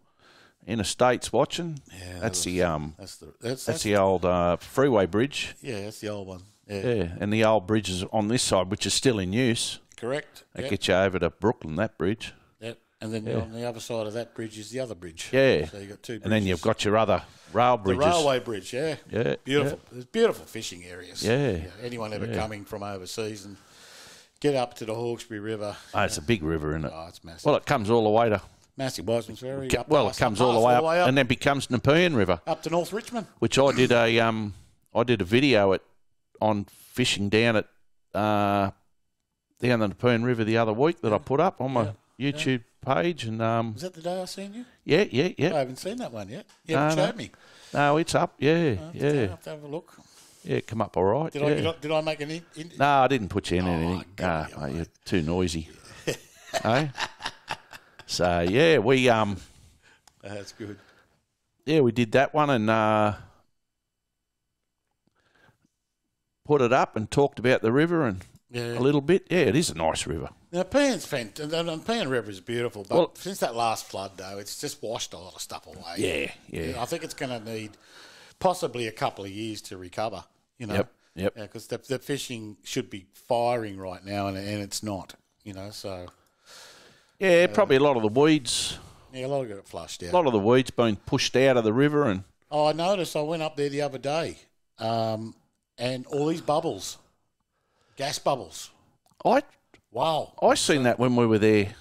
Interstates watching. Yeah, that that's was, the um, that's the that's, that's, that's the old uh, freeway bridge. Yeah, that's the old one. Yeah. yeah, and the old bridge is on this side, which is still in use. Correct. That yep. gets you over to Brooklyn. That bridge. Yep. And then yeah. on the other side of that bridge is the other bridge. Yeah. So you got two. Bridges. And then you've got your other rail bridges. The railway bridge. Yeah. Yeah. Beautiful. Yeah. There's beautiful fishing areas. Yeah. yeah. Anyone ever yeah. coming from overseas and get up to the Hawkesbury River. Oh, it's know. a big river, isn't it? Oh, it's massive. Well, it comes all the way to. Massive Wiseman's Ferry. Well, it comes all the way up, way up and then becomes Nepean River. Up to North Richmond. Which I did a um, I did a video at on fishing down at uh, down the Nepean River the other week that yeah. I put up on my yeah. YouTube yeah. page and um. Was that the day I seen you? Yeah, yeah, yeah. I haven't seen that one yet. You haven't no, showed no. me. No, it's up. Yeah, oh, yeah. I have to have a look. Yeah, it come up all right. Did yeah. I did I, did I make an? In, in no, I didn't put you in oh, anything. God, no, mate, you're too noisy. Yeah. Hey. So yeah, we um, that's good. Yeah, we did that one and uh, put it up and talked about the river and yeah. a little bit. Yeah, it is a nice river. Now, Nepean's fantastic. The Nepean River is beautiful, but well, since that last flood, though, it's just washed a lot of stuff away. Yeah, yeah. yeah I think it's going to need possibly a couple of years to recover, you know. Yep, yep. Because yeah, the, the fishing should be firing right now, and, and it's not, you know, so. Yeah, uh, probably a lot of the weeds. Yeah, a lot of it got flushed out. A lot of the weeds been pushed out of the river. And oh, I noticed I went up there the other day um, and all these bubbles, gas bubbles. I Wow. I seen so, that when we were there.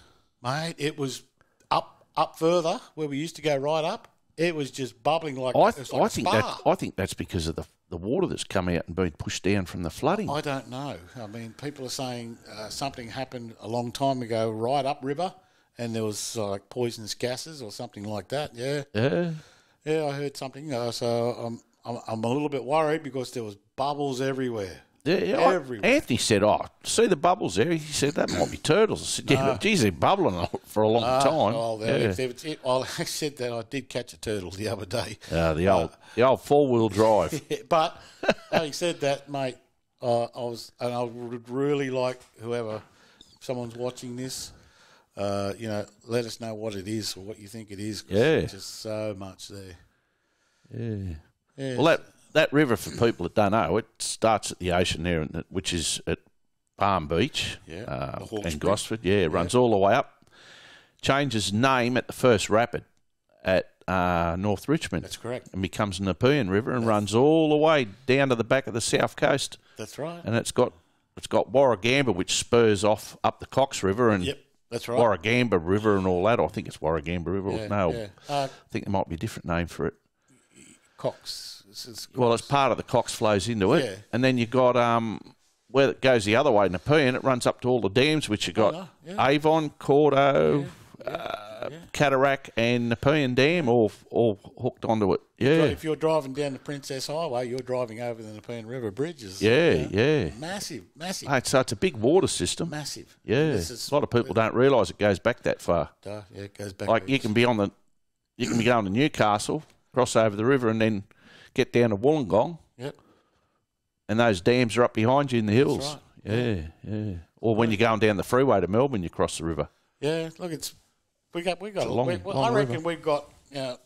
Mate, it was up up further where we used to go right up. It was just bubbling like, I, th like I think that I think that's because of the the water that's come out and been pushed down from the flooding. I don't know. I mean, people are saying uh, something happened a long time ago right up river, and there was uh, like poisonous gases or something like that. Yeah, yeah, yeah. I heard something. Uh, so I'm, I'm I'm a little bit worried because there was bubbles everywhere. Yeah, yeah. Everywhere. I, Anthony said, "Oh, see the bubbles there." He said, "That might be turtles." I said, "Yeah, no. Geez, they're bubbling for a long no, time." Oh, yeah. if they, if, I said that I did catch a turtle the other day. Uh, the old, uh, the old four-wheel drive. Yeah, but having said that, mate, uh, I was, and I would really like whoever, if someone's watching this, uh, you know, let us know what it is or what you think it is. Cause yeah, there's just so much there. Yeah. yeah well, that. That river, for people that don't know, it starts at the ocean there, which is at Palm Beach yeah, uh, and Gosford. Yeah, it yeah. runs all the way up. Changes name at the first rapid at uh, North Richmond. That's correct. And becomes Nepean River and That's runs all the way down to the back of the south coast. That's right. And it's got it's got Warragamba, which spurs off up the Cox River and yep. That's right. Warragamba River and all that. I think it's Warragamba River. Yeah, no, yeah. Uh, I think there might be a different name for it. Cox. It's well, it's part of the Cox flows into it, yeah. and then you got um, where it goes the other way, Nepean, it runs up to all the dams, which you got oh, no. yeah. Avon, Cordo, yeah. Uh, yeah. Cataract, and Nepean Dam, all all hooked onto it. Yeah. If you're driving down the Princess Highway, you're driving over the Nepean River bridges. Yeah, you know? yeah. Massive, massive. Hey, so it's a big water system. Massive. Yeah. Is, a lot of people don't realise it goes back that far. Yeah, it goes back. Like you can be on the, you can be going to Newcastle, cross over the river, and then. Get down to Wollongong, yep. and those dams are up behind you in the hills. That's right. Yeah, yeah. Or when you're going down the freeway to Melbourne, you cross the river. Yeah, look, it's we got we got. A long, we, well, long I reckon river. we've got you know,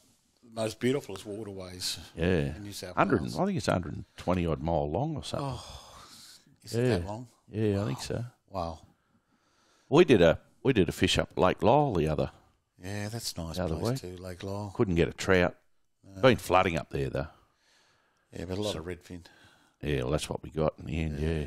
the most beautiful waterways. Yeah, in New South Wales. I think it's one hundred twenty odd mile long or something. Oh, is yeah. it that long? Yeah, wow. I think so. Wow. We did a we did a fish up Lake Lyle the other. Yeah, that's nice place week. too, Lake Lyle. Couldn't get a trout. No. Been flooding up there though. Yeah, but a lot so, of redfin. Yeah, well, that's what we got in the end. Yeah. yeah,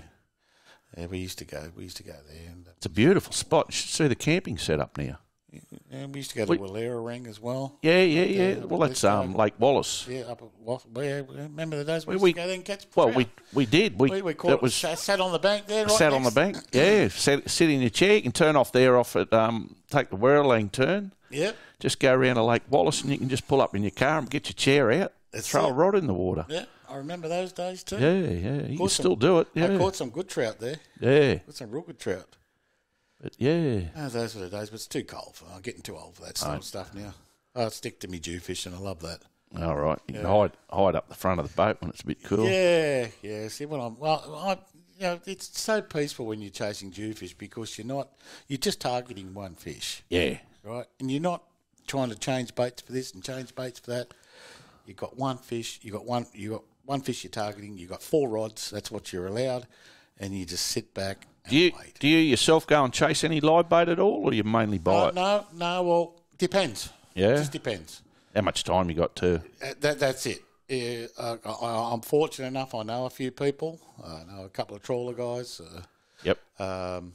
yeah, we used to go. We used to go there. And it's a beautiful spot. You should see the camping set up now. Yeah, and we used to go to we, Willera Ring as well. Yeah, yeah, yeah. Well, that's um Lake Wallace. Yeah, up at Wallace. Yeah, remember the days we, we used to go there and catch trout. Well, we we did. We, we, we caught, that was sat on the bank there. Right sat next. on the bank. Yeah, sit, sit in your chair. You can turn off there. Off at um, take the Werribee turn. Yep. Just go around to Lake Wallace, and you can just pull up in your car and get your chair out. That's throw it. a rod in the water. Yeah, I remember those days too. Yeah, yeah, you caught can some, still do it. Yeah. I caught some good trout there. Yeah. Caught some real good trout. But yeah. Oh, those were the days, but it's too cold. For, I'm getting too old for that sort oh. of stuff now. I stick to me jewfish and I love that. All right. You yeah. can hide, hide up the front of the boat when it's a bit cool. Yeah, yeah. See, when I'm, well, I, you know, it's so peaceful when you're chasing jewfish because you're not, you're just targeting one fish. Yeah. Right? And you're not trying to change baits for this and change baits for that. You've got one fish, you got one you got one fish you're targeting, you've got four rods, that's what you're allowed, and you just sit back and do you, wait. Do you yourself go and chase any live bait at all, or you mainly buy uh, it? No, no, well, depends. Yeah? It just depends. How much time you got to? Uh, that, that's it. Yeah, uh, I, I'm fortunate enough, I know a few people. I know a couple of trawler guys. Uh, yep. Um,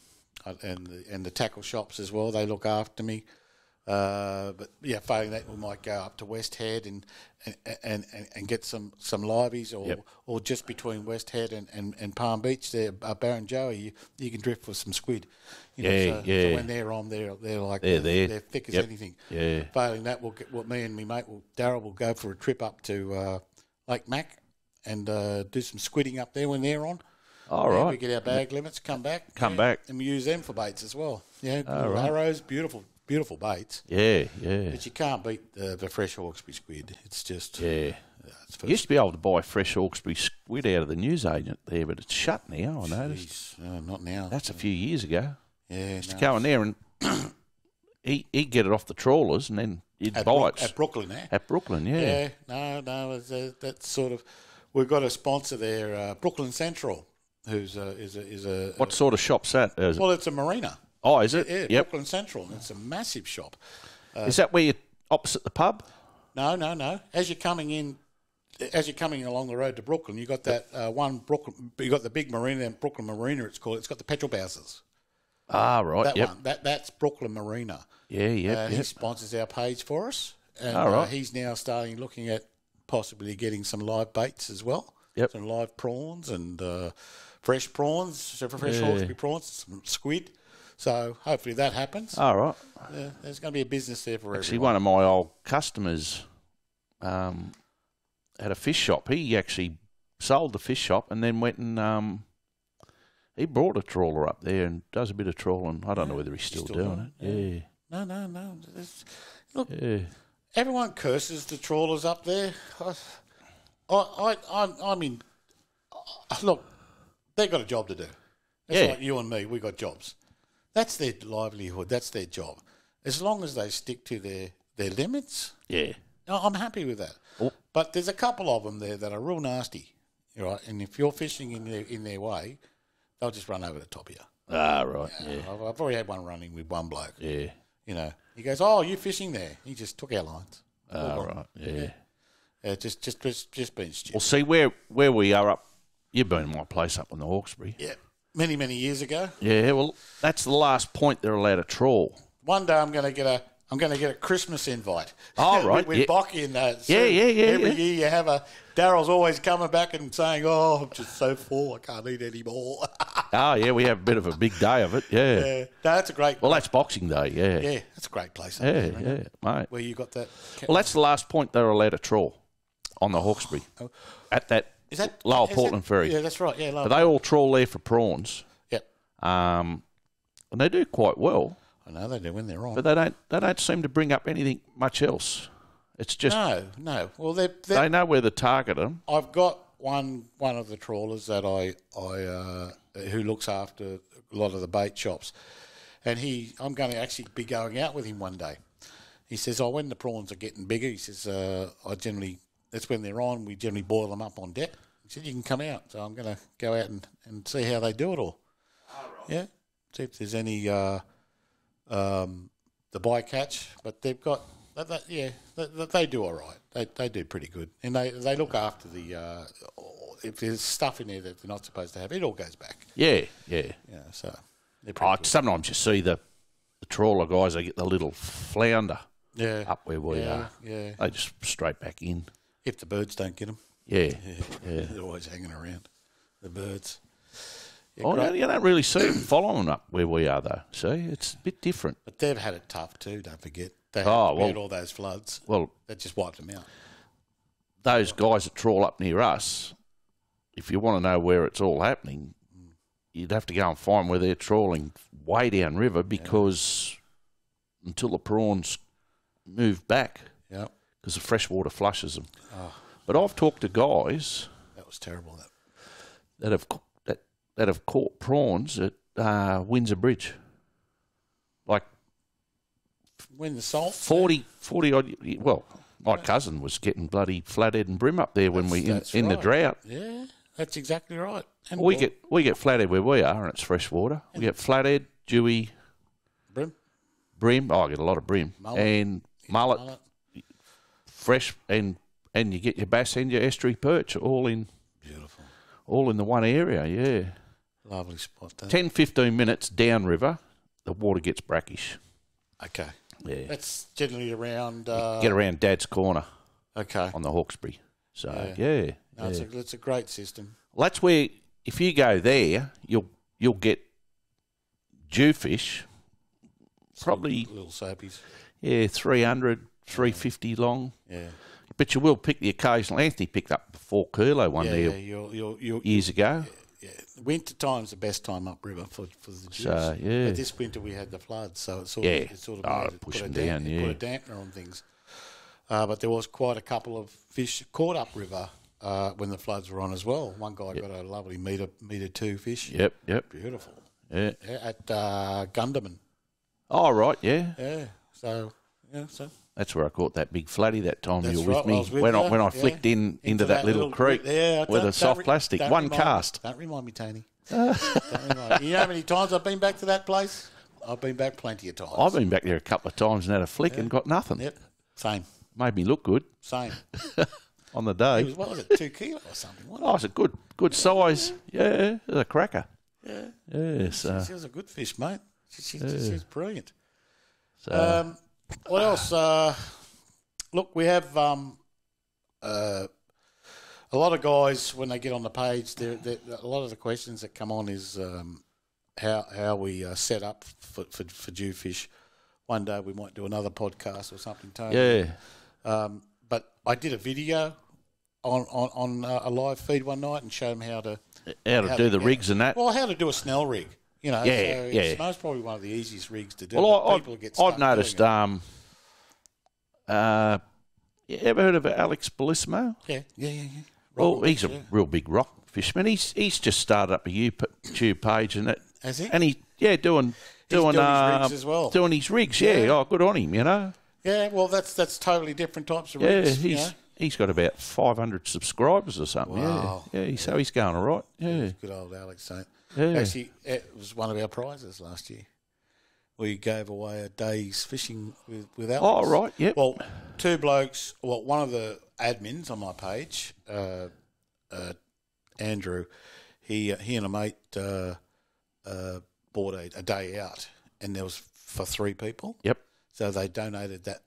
and, the, and the tackle shops as well, they look after me. Uh, but yeah, failing that, we might go up to West Head and and and, and, and get some some liveys, or yep. or just between West Head and, and, and Palm Beach, there, uh, Barrenjoey, you, you can drift for some squid. You know, yeah, so, yeah. So when they're on, they're they're like they're, they're, they're thick as yep. anything. Yeah. Failing that, we'll get, well, me and me mate, will Daryl will go for a trip up to uh, Lake Mac and uh, do some squidding up there when they're on. All yeah, right. We get our bag limits, come back, come yeah, back, and we use them for baits as well. Yeah, right. Arrows, beautiful. Beautiful baits. Yeah, yeah. But you can't beat the, the fresh Hawkesbury squid. It's just... Yeah. Uh, it's you used to be able to buy fresh Hawkesbury squid out of the newsagent there, but it's shut now, I Jeez. noticed. No, not now. That's no. a few years ago. Yeah. Used no, to go in there and he, he'd get it off the trawlers and then It at bites. Bro- at Brooklyn, eh? At Brooklyn, yeah. Yeah, no, no, that's sort of... We've got a sponsor there, uh, Brooklyn Central, who's a, is a... is a. What a, sort of shop's that? Is well, it? It's a marina. Oh, is it? Yeah, yep. Brooklyn Central. It's a massive shop. Uh, is that where you're opposite the pub? No, no, no. As you're coming in... As you're coming along the road to Brooklyn, you got that uh, one Brooklyn. You got the big marina, and Brooklyn Marina. It's called. It's got the petrol bowsers. Ah, right. That yep. one. That that's Brooklyn Marina. Yeah, yeah. Uh, yep. He sponsors our page for us, and All right. uh, he's now starting looking at possibly getting some live baits as well. Yep. Some live prawns and uh, fresh prawns, so fresh yeah. Hawkesbury prawns, some squid. So hopefully that happens. All right. Uh, there's going to be a business there for Actually, everyone. Actually, one of my old customers. Um, Had a fish shop. He actually sold the fish shop and then went and um, he brought a trawler up there and does a bit of trawling. I don't yeah, know whether he's still, still doing it. it. Yeah. No, no, no. It's, look, yeah. everyone curses the trawlers up there. I, I, I, I mean, look, they've got a job to do. It's yeah. like you and me. We got jobs. That's their livelihood. That's their job. As long as they stick to their their limits. Yeah. I'm happy with that. Oh. But there's a couple of them there that are real nasty, right? And if you're fishing in their, in their way, they'll just run over the top of you. Ah, right, yeah. yeah. I've, I've already had one running with one bloke. Yeah. You know, he goes, oh, you're fishing there. He just took our lines. Ah, all right, yeah. yeah. Uh, just, just, just, just being stupid. Well, see, where, where we are up, you've been in my place up on the Hawkesbury. Yeah, many, many years ago. Yeah, well, that's the last point they're allowed to trawl. One day I'm going to get a... I'm going to get a Christmas invite. All right. We're yeah. Bocking that. So yeah, yeah, yeah. Every yeah. year you have a... Daryl's always coming back and saying, oh, I'm just so full, I can't eat any more. Oh, yeah, we have a bit of a big day of it, yeah. yeah. No, that's a great Well, place. That's Boxing Day, yeah. Yeah, that's a great place. Yeah, there, yeah, it? mate. Where you got that... Well, that's the last point they were allowed to trawl on the Hawkesbury oh. at that, is that Lyle is Portland that, Ferry. Yeah, that's right, yeah. But they all trawl there for prawns. Yep. Um, and they do quite well. I know they do when they're on, but they don't. They don't seem to bring up anything much else. It's just no, no. Well, they they know where to target them. I've got one one of the trawlers that I I uh, who looks after a lot of the bait shops, and he I'm going to actually be going out with him one day. He says, "Oh, when the prawns are getting bigger," he says, uh, "I generally that's when they're on. We generally boil them up on deck." He said, "You can come out." So I'm going to go out and and see how they do it all. All right. Yeah, see if there's any. Uh, Um, the bycatch, but they've got that, that, yeah, they, they do all right. They they do pretty good, and they they look after the uh, if there's stuff in there that they're not supposed to have, it all goes back. Yeah, yeah, yeah. So they're pretty oh, good. Sometimes you see the the trawler guys; they get the little flounder. Yeah, up where we yeah, are. Yeah, they just straight back in. If the birds don't get them. Yeah, yeah, yeah. They're always hanging around. The birds. Oh, no, you don't really see them following up where we are, though. See, it's a bit different. But they've had it tough too. Don't forget, they had, oh, well, had all those floods. Well, that just wiped them out. Those guys that trawl up near us, if you want to know where it's all happening, you'd have to go and find where they're trawling way down river because yeah. until the prawns move back, yeah, because the freshwater flushes them. Oh. But I've talked to guys that was terrible. That that have. that have caught prawns at uh, Windsor Bridge. Like... When the salt... forty, forty odd... Well, my cousin was getting bloody flathead and brim up there when that's, we... In, in right. the drought. Yeah, that's exactly right. And we well, get we get flathead where we are and it's fresh water. We get flathead, dewy... Brim? Brim. Oh, I get a lot of brim. Mullet. And mullet, mullet. Fresh. And, and you get your bass and your estuary perch all in... Beautiful. All in the one area, yeah. Lovely spot. ten, fifteen minutes downriver, the water gets brackish. Okay. Yeah. That's generally around... Uh, get around Dad's Corner. Okay. On the Hawkesbury. So, yeah. yeah, no, yeah. It's, a, it's a great system. Well, that's where, if you go there, you'll you'll get jewfish, probably... Some little soapies. Yeah, three hundred, three fifty long. Yeah. But you will pick the occasional. Anthony picked up a four kilo one yeah, there yeah, you're, you're, you're, years ago. Yeah, yeah. Winter time's the best time up river for, for the juice. So, yeah. But this winter we had the floods, so it sort yeah. of, it sort of oh, made, pushed put, them a down, damp, yeah. put a dampener on things. Uh, but there was quite a couple of fish caught up river uh, when the floods were on as well. One guy yep. got a lovely metre meter two fish. Yep, yep. Beautiful. Yeah. yeah at uh, Gunderman. Oh, right, yeah. Yeah, so... yeah, so that's where I caught that big flatty that time that's you were right, with me. I with when, I, when I flicked yeah. in into, into that, that little, little creek bit, yeah, with a soft plastic, one cast. Me, don't remind me, Tony. Don't remind me. You know how many times I've been back to that place? I've been back plenty of times. I've been back there a couple of times and had a flick yeah. and got nothing. Yep, same. Made me look good. Same. On the day. It was, what was it, two kilo or something? Wasn't oh, it was a good, good yeah. size. Yeah, it was a cracker. Yeah. Yeah, so. she, she was a good fish, mate. She, she, yeah. she was brilliant. So. Um, what else? Uh, look, we have um, uh, a lot of guys, when they get on the page, they're, they're, a lot of the questions that come on is um, how how we uh, set up for, for, for Jewfish. One day we might do another podcast or something, Tony. Yeah. Um, but I did a video on, on, on a live feed one night and showed them how to... How to how do to, the rigs how, and that. Well, how to do a snell rig. You know, yeah, so yeah. It's most probably one of the easiest rigs to do. Well, I, people I, get I've noticed. Um, uh, you ever heard of Alex Bellissimo? Yeah, yeah, yeah. yeah. Well, Robert he's Alex, a yeah. real big rock fisherman. He's he's just started up a YouTube page and it. Has he? And he yeah doing doing, doing uh, his rigs as well. Doing his rigs, yeah. yeah. Oh, good on him, you know. Yeah, well, that's that's totally different types of rigs. Yeah, he's you know? he's got about five hundred subscribers or something. Wow. Yeah, yeah, yeah. So he's going all right. Yeah, good old Alex, ain't. Yeah. Actually, it was one of our prizes last year. We gave away a day's fishing with, with Alex. Oh, right, yep. Well, two blokes, well, one of the admins on my page, uh, uh, Andrew, he he and a mate uh, uh, bought a, a day out, and there was for three people. Yep. So they donated that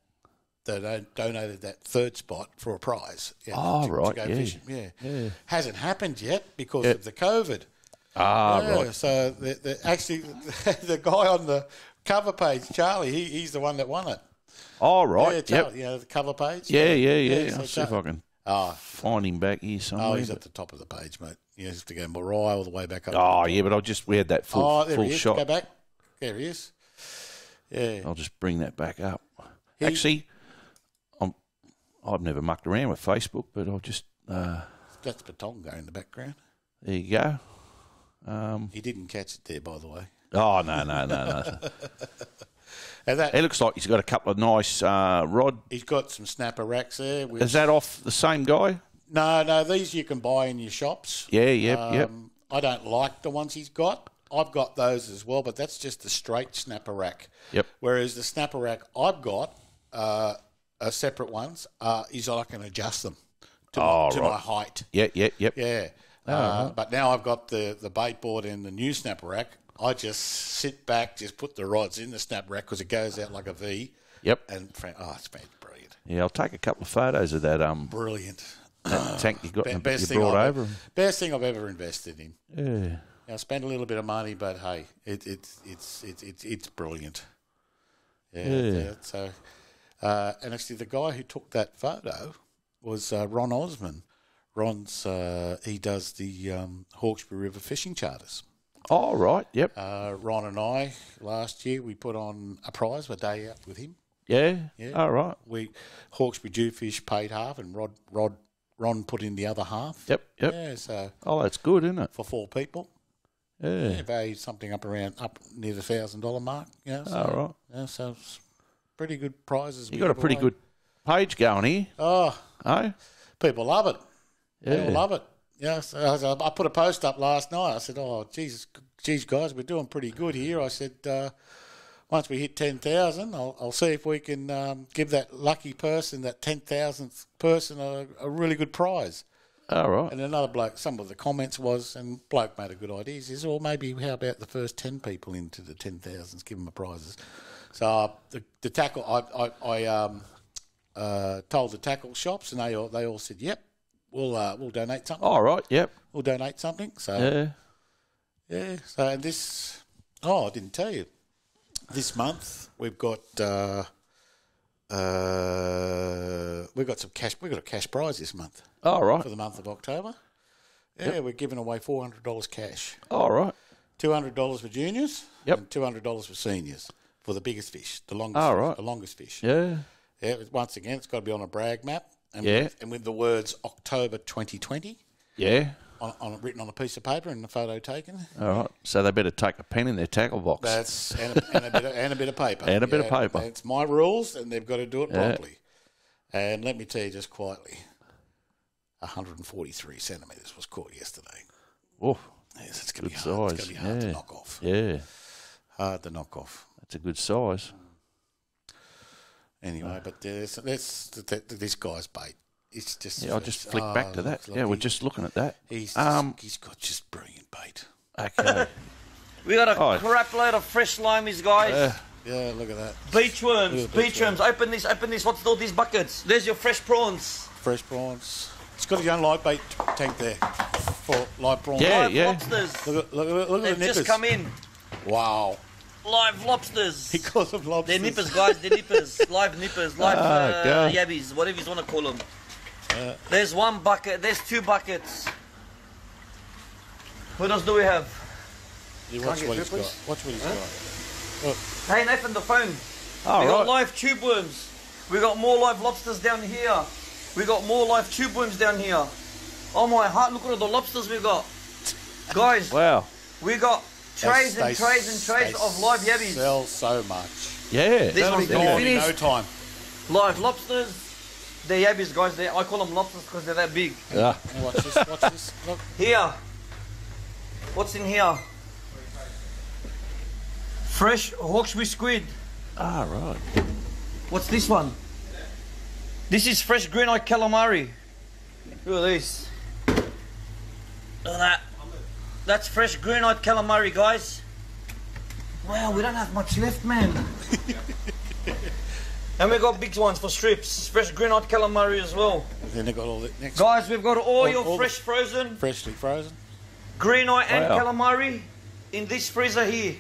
they don donated that third spot for a prize. Yeah, oh, to, right, to go yeah. fishing. Yeah. yeah. Hasn't happened yet because yep. of the COVID. Ah, yeah, right. So the, the, actually, the, the guy on the cover page, Charlie, he, he's the one that won it. Oh, right. Yeah, Charlie, yep. you know, the cover page. Yeah, right? yeah, yeah. yeah I'll so see if I can oh, find him back here somewhere. Oh, he's but... at the top of the page, mate. You have to go Mariah all the way back up. Oh, yeah, but I just we had that full, oh, there full he is. shot. Go back. There he is. Yeah. I'll just bring that back up. He... Actually, I'm, I've never mucked around with Facebook, but I'll just... Uh... That's Batongo in the background. There you go. Um, he didn't catch it there, by the way. Oh, no, no, no, no. And that, it looks like he's got a couple of nice uh, rod. He's got some snapper racks there. Which, is that off the same guy? No, no, these you can buy in your shops. Yeah, yeah, um, yeah. I don't like the ones he's got. I've got those as well, but that's just the straight snapper rack. Yep. Whereas the snapper rack I've got, uh, are separate ones, uh, is I can adjust them to, oh, my, to right. my height. Yeah, yeah, yeah. Yeah. Oh, uh, right. But now I've got the, the bait board and the new snapper rack. I just sit back, just put the rods in the snapper rack because it goes out like a V. Yep. And oh, it's been brilliant. Yeah, I'll take a couple of photos of that. Um, brilliant. That tank you got, and best you brought I've, over. Best thing I've ever invested in. Yeah. I spent a little bit of money, but hey, it, it, it's it's it's it's brilliant. Yeah. yeah. yeah so, uh, and actually, the guy who took that photo was uh, Ron Osman. Ron's, uh, he does the um, Hawkesbury River fishing charters. Oh, right, yep. Uh, Ron and I, last year, we put on a prize, a day out with him. Yeah, yeah. all right. We, Hawkesbury Jewfish paid half and Rod, Rod, Ron put in the other half. Yep, yep. Yeah, so oh, that's good, isn't it? For four people. Yeah. yeah valued something up around, up near the one thousand dollar mark. You know, so, all right. Yeah, so it's pretty good prizes. You got a pretty away. good page going here. Oh. Oh. People love it. Yeah. I love it. Yeah, so I, I put a post up last night. I said, "Oh, Jesus, geez, guys, we're doing pretty good here." I said, uh, "Once we hit ten thousand, I'll, I'll see if we can um, give that lucky person, that ten thousandth person, a, a really good prize." All right. And another bloke. Some of the comments was, and bloke made a good idea. He says, "Well, maybe how about the first ten people into the ten thousands, give them the prizes." So uh, the, the tackle, I, I, I um, uh, told the tackle shops, and they all, they all said, "Yep." We'll uh, we'll donate something. All right, yep. We'll donate something. So yeah, yeah. So this, oh, I didn't tell you. This month we've got uh, uh, we've got some cash. We've got a cash prize this month. All right, for the month of October. Yeah, yep. We're giving away four hundred dollars cash. All right, two hundred dollars for juniors. Yep, and two hundred dollars for seniors for the biggest fish, the longest, All fish, right. the longest fish. Yeah, yeah. Once again, it's got to be on a brag map. And, yeah. with, and with the words October twenty twenty. Yeah. on, on written on a piece of paper and the photo taken. All right. So they better take a pen in their tackle box. That's and a, and a, bit, of, and a bit of paper. And a yeah, bit of paper. It's my rules, and they've got to do it yeah. properly. And let me tell you just quietly, one hundred forty-three centimetres was caught yesterday. Oh, yes, it's going to be hard. It's going to be hard yeah. to knock off. Yeah. Hard to knock off. That's a good size. Anyway, uh, but there's, there's, there's, this guy's bait. It's just. Yeah, I'll just flick oh, back to that. Like yeah, he, we're just looking at that. He's, um, just, he's got just brilliant bait. Okay. We got a oh. crap load of fresh limeys, guys. Uh, yeah, look at that. Beach worms, beach, beach worms. worms. Open this, open this. What's all these buckets? There's your fresh prawns. Fresh prawns. It's got his own live bait tank there for live prawns. Yeah, live yeah. lobsters. Look, look, look, look at the nippers. They've just come in. Wow. Live lobsters. Because of lobsters. They're nippers, guys. They're nippers. Live nippers. Live oh, uh, yabbies. Whatever you want to call them. Uh, there's one bucket. There's two buckets. What else do we have? Yeah, watch, what through, got. watch what he's huh? got. Oh. Hey, Nathan, the phone. Oh, we right. got live tube worms. We got more live lobsters down here. We got more live tube worms down here. Oh my heart! Look at all the lobsters we got, guys. Wow. We got trays they, and trays and trays of live yabbies. Sell so much. Yeah. These ones gone in no time. Live lobsters. They're yabbies, guys. They're, I call them lobsters because they're that big. Yeah. Watch this, watch this. Look. Here. What's in here? Fresh Hawkesbury squid. Ah, right. What's this one? This is fresh green-eyed calamari. Look at this. Look at that. That's fresh green-eyed calamari, guys. Wow, we don't have much left, man. And we've got big ones for strips, fresh green-eyed calamari as well. And then they've got all the next. Guys, we've got all, all your all fresh frozen. Freshly frozen. Green-eyed and wow. calamari in this freezer here.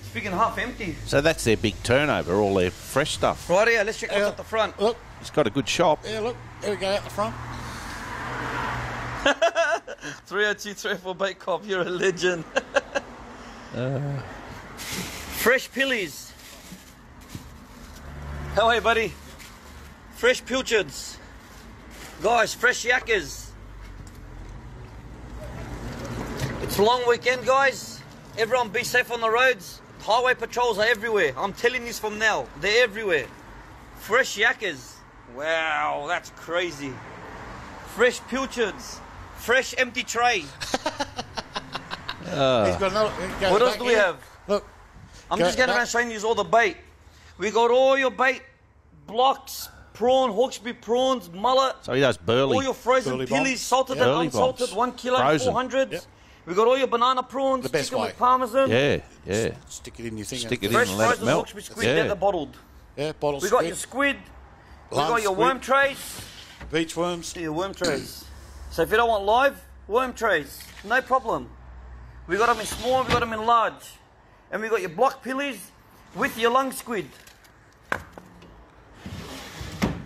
It's big and half empty. So that's their big turnover, all their fresh stuff. Right here, let's check what's uh, at the front. Look. It's got a good shop. Yeah, look. There we go, out the front. three oh two three oh four Bait Cop, you're a legend. uh. Fresh pillies. How are you, buddy? Fresh pilchards. Guys, fresh yakkers. It's a long weekend, guys. Everyone be safe on the roads. Highway patrols are everywhere. I'm telling this from now. They're everywhere. Fresh yakkers. Wow, that's crazy. Fresh pilchards. Fresh empty tray. uh. He's got another, he what else do we in. have? Look. I'm Go just going around showing you all the bait. We got all your bait, blocks, prawn, Hawkesbury prawns, mullet. So he does burley. All your frozen pillies, salted yeah. and burley unsalted, bombs. one kilo, frozen. four hundred. Yep. We got all your banana prawns, the best chicken way. with parmesan. Yeah, yeah. S stick it in your thing. Stick it in and let it melt. Fresh frozen Hawkesbury squid, yeah. they're bottled. Yeah, bottled squid. We got your squid. We got your worm trays. Beach worms. Your worm trays. So if you don't want live, worm trays, no problem. We got them in small, we got them in large. And we got your block pillies with your lung squid. Yeah,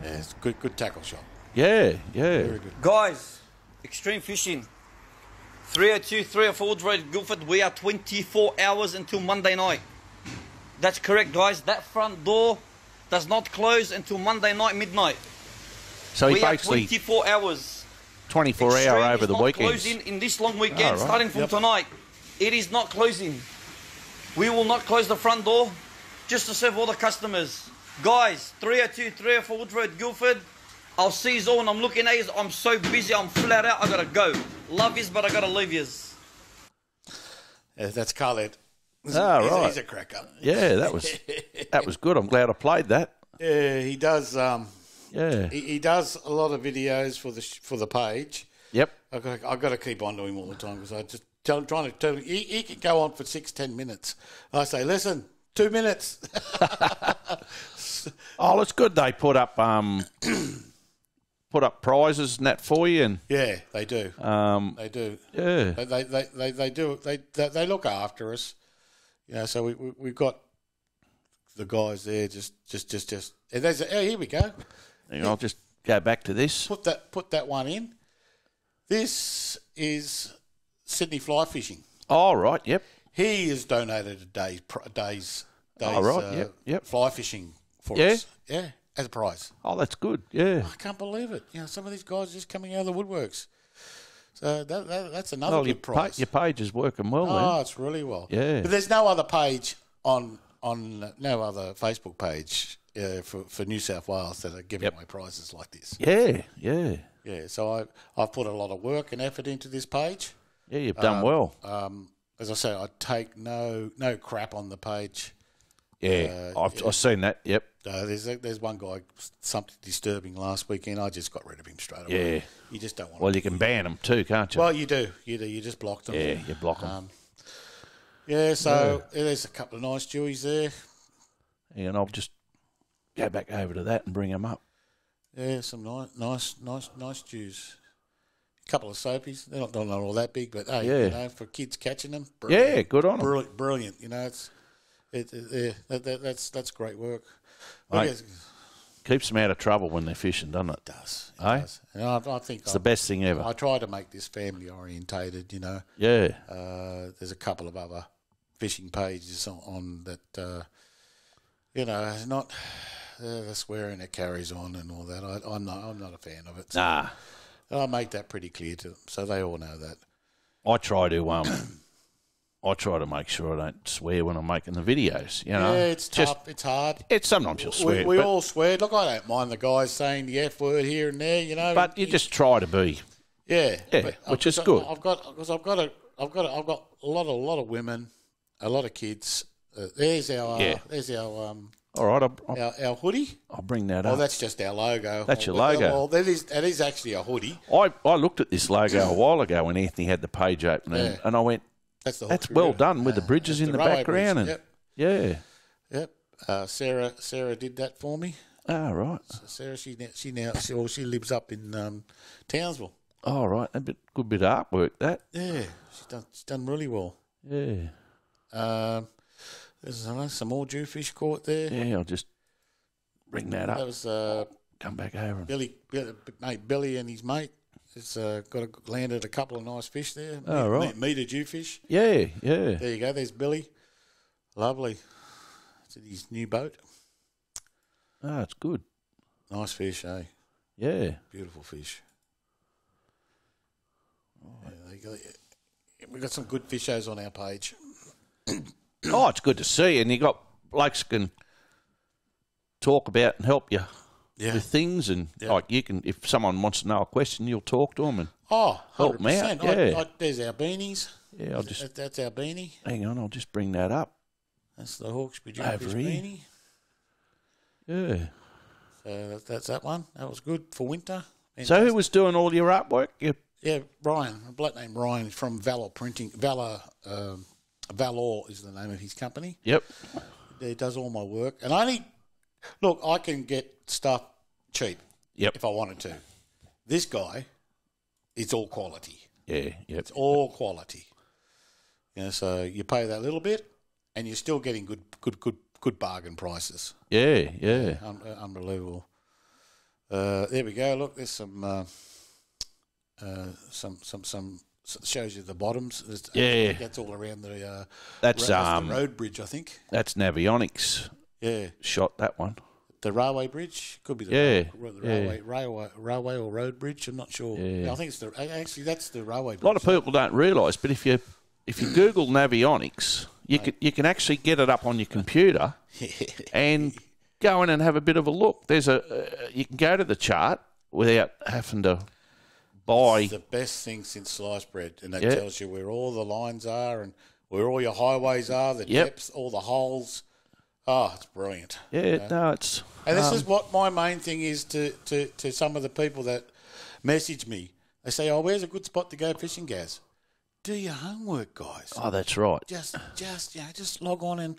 it's a good, good tackle shot. Yeah, yeah. Very good. Guys, Extreme Fishing. three oh two three oh four Woods Road, Guildford. We are twenty-four hours until Monday night. That's correct, guys. That front door does not close until Monday night, midnight. So we are twenty-four hours. twenty-four hour over the weekend. It's not closing in this long weekend, oh, right. starting from yep. tonight. It is not closing. We will not close the front door just to serve all the customers. Guys, three oh two three oh four Woods Road, Guildford. I'll see you all, and I'm looking at you. I'm so busy. I'm flat out. I gotta go. Love yous, but I gotta leave yous. Yeah, that's Khaled. Oh, ah, right. He's a cracker. Yeah, that was that was good. I'm glad I played that. Yeah, he does. Um, yeah, he, he does a lot of videos for the for the page. Yep. I got I got to keep on to him all the time because I just tell, trying to tell him he, he could go on for six ten minutes. I say, listen. Two minutes. Oh, it's good they put up um, put up prizes and that for you, and yeah, they do. Um, they do. Yeah, they they they, they, they do. They, they they look after us. You know, so we, we we've got the guys there. Just just just just. And there's a, oh, here we go. Hang on, I'll just go back to this. Put that put that one in. This is Sydney Fly Fishing. Oh, right. Yep. He has donated a day's a day's, day's oh, right. uh, yep, yep. fly fishing for yeah. us. Yeah, as a prize. Oh, that's good. Yeah, I can't believe it. You know, some of these guys are just coming out of the woodworks. So that, that, that's another well, good your price. Pa your page is working well. Oh, then. It's really well. Yeah. But there's no other page on on no other Facebook page uh, for for New South Wales that are giving yep. away prizes like this. Yeah, yeah, yeah. So I I've put a lot of work and effort into this page. Yeah, you've done um, well. Um, as I say, I take no no crap on the page. Yeah, uh, I've yeah. I've seen that. Yep. Uh, there's a, there's one guy something disturbing last weekend. I just got rid of him straight away. Yeah, you just don't want. Well, to you can ban them too, can't you? Well, you do. You do. You just block them. Yeah, you block them. Um, yeah, so yeah. there's a couple of nice Jewies there. Yeah, and I'll just go back over to that and bring them up. Yeah, some nice, nice, nice, nice Jews. A couple of soapies. They're not, they're not all that big, but hey, yeah. you know, for kids catching them, brilliant. Yeah, good on brilliant, them. Brilliant. You know, it's it, it, yeah, that, that, that's that's great work. Mate, keeps them out of trouble when they're fishing, doesn't it? It does. It eh? does. And I, I think it's I'm, the best thing ever. I try to make this family orientated, you know. Yeah. Uh, there's a couple of other fishing pages on, on that, uh, you know, not uh, the swearing that carries on and all that. I, I'm not. I'm not a fan of it. So nah. I make that pretty clear to them, so they all know that. I try to um. I try to make sure I don't swear when I'm making the videos. You know, yeah, it's just, tough. It's hard. It's sometimes you'll swear. We, we all swear. Look, I don't mind the guys saying the F word here and there. You know, but you it, just try to be. Yeah, yeah, but which I've is got, good. I've got because I've got a, I've got, a, I've got a lot, a lot of women, a lot of kids. Uh, there's our, yeah. there's our. Um, all right, I'll, I'll, our, our hoodie. I'll bring that up. Oh, that's just our logo. That's your logo. Well, that is that is actually a hoodie. I I looked at this logo a while ago when Anthony had the page open, yeah. and, and I went. That's, the That's well done with uh, the bridges in the, the background. And, yep. Yeah. Yep. Uh, Sarah Sarah did that for me. Ah, right. So Sarah, she now, she, now, she, well, she lives up in um, Townsville. Oh, right. A bit, good bit of artwork, that. Yeah. She's done, she's done really well. Yeah. Um, there's know, some more Jewfish caught there. Yeah, I'll just bring that up. That was, uh, come back over. Billy, Billy, mate, Billy and his mate. It's uh, got a, landed a couple of nice fish there. Oh, right. Meter Jewfish. Yeah, yeah. There you go. There's Billy. Lovely. It's in his new boat. Ah, oh, it's good. Nice fish, eh? Yeah. Beautiful fish. Right. Yeah, there you go. We've got some good fish shows on our page. Oh, it's good to see. And you got blokes can talk about and help you. Yeah. With things and yeah. like you can, if someone wants to know a question, you'll talk to them and oh, help them out. Yeah, I, I, there's our beanies. Yeah, I'll just that, that's our beanie. Hang on, I'll just bring that up. That's the Hawkesbury Jewfish beanie. Yeah. So that, that's that one. That was good for winter. Fantastic. So who was doing all your artwork? Your yeah, Ryan, a bloke named Ryan from Valor Printing. Valor, um, Valor is the name of his company. Yep. He does all my work, and I only. Look, I can get stuff cheap yep. if I wanted to. This guy, it's all quality. Yeah, yep. It's all quality. You know, so you pay that little bit, and you're still getting good, good, good, good bargain prices. Yeah, yeah, Un unbelievable. Uh, there we go. Look, there's some, uh, uh, some, some, some shows you the bottoms. There's, yeah, that's all around the. Uh, that's um, the road bridge, I think. That's Navionics. Yeah, shot that one. The railway bridge could be the, yeah, rail, the yeah. railway, railway, railway or road bridge. I'm not sure. Yeah. Yeah, I think it's the actually that's the railway bridge. A lot of people don't realise, but if you if you Google Navionics, you right. can you can actually get it up on your computer and go in and have a bit of a look. There's a uh, you can go to the chart without having to buy. It's the best thing since sliced bread, and that yeah. tells you where all the lines are and where all your highways are, the yep. depths, all the holes. Oh, it's brilliant. Yeah, you know? no, it's... And this um, is what my main thing is to, to, to some of the people that message me. They say, oh, where's a good spot to go fishing, Gaz? Do your homework, guys. Oh, that's right. Just just, you know, just log on and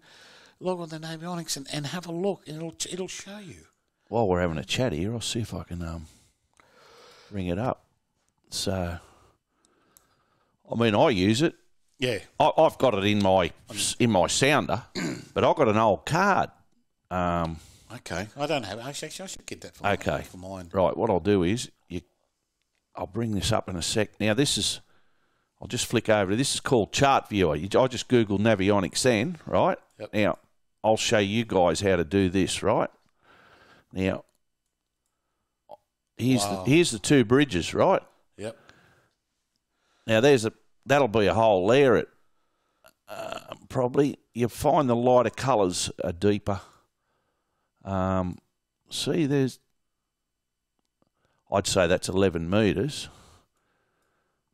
log on to Navionics and, and have a look, and it'll, it'll show you. While we're having a chat here, I'll see if I can um, bring it up. So, I mean, I use it. Yeah, I, I've got it in my in my sounder, but I've got an old card. Um, okay, I don't have it. Actually, I should get that for, okay. mine, for mine. Right, what I'll do is you, I'll bring this up in a sec. Now this is, I'll just flick over. This is called Chart Viewer. You, I just Google Navionics then, right? Yep. Now I'll show you guys how to do this, right? Now here's wow. the, here's the two bridges, right? Yep. Now, there's a that'll be a whole layer at uh, probably. You'll find the lighter colours are deeper. Um, see, there's, I'd say that's eleven metres.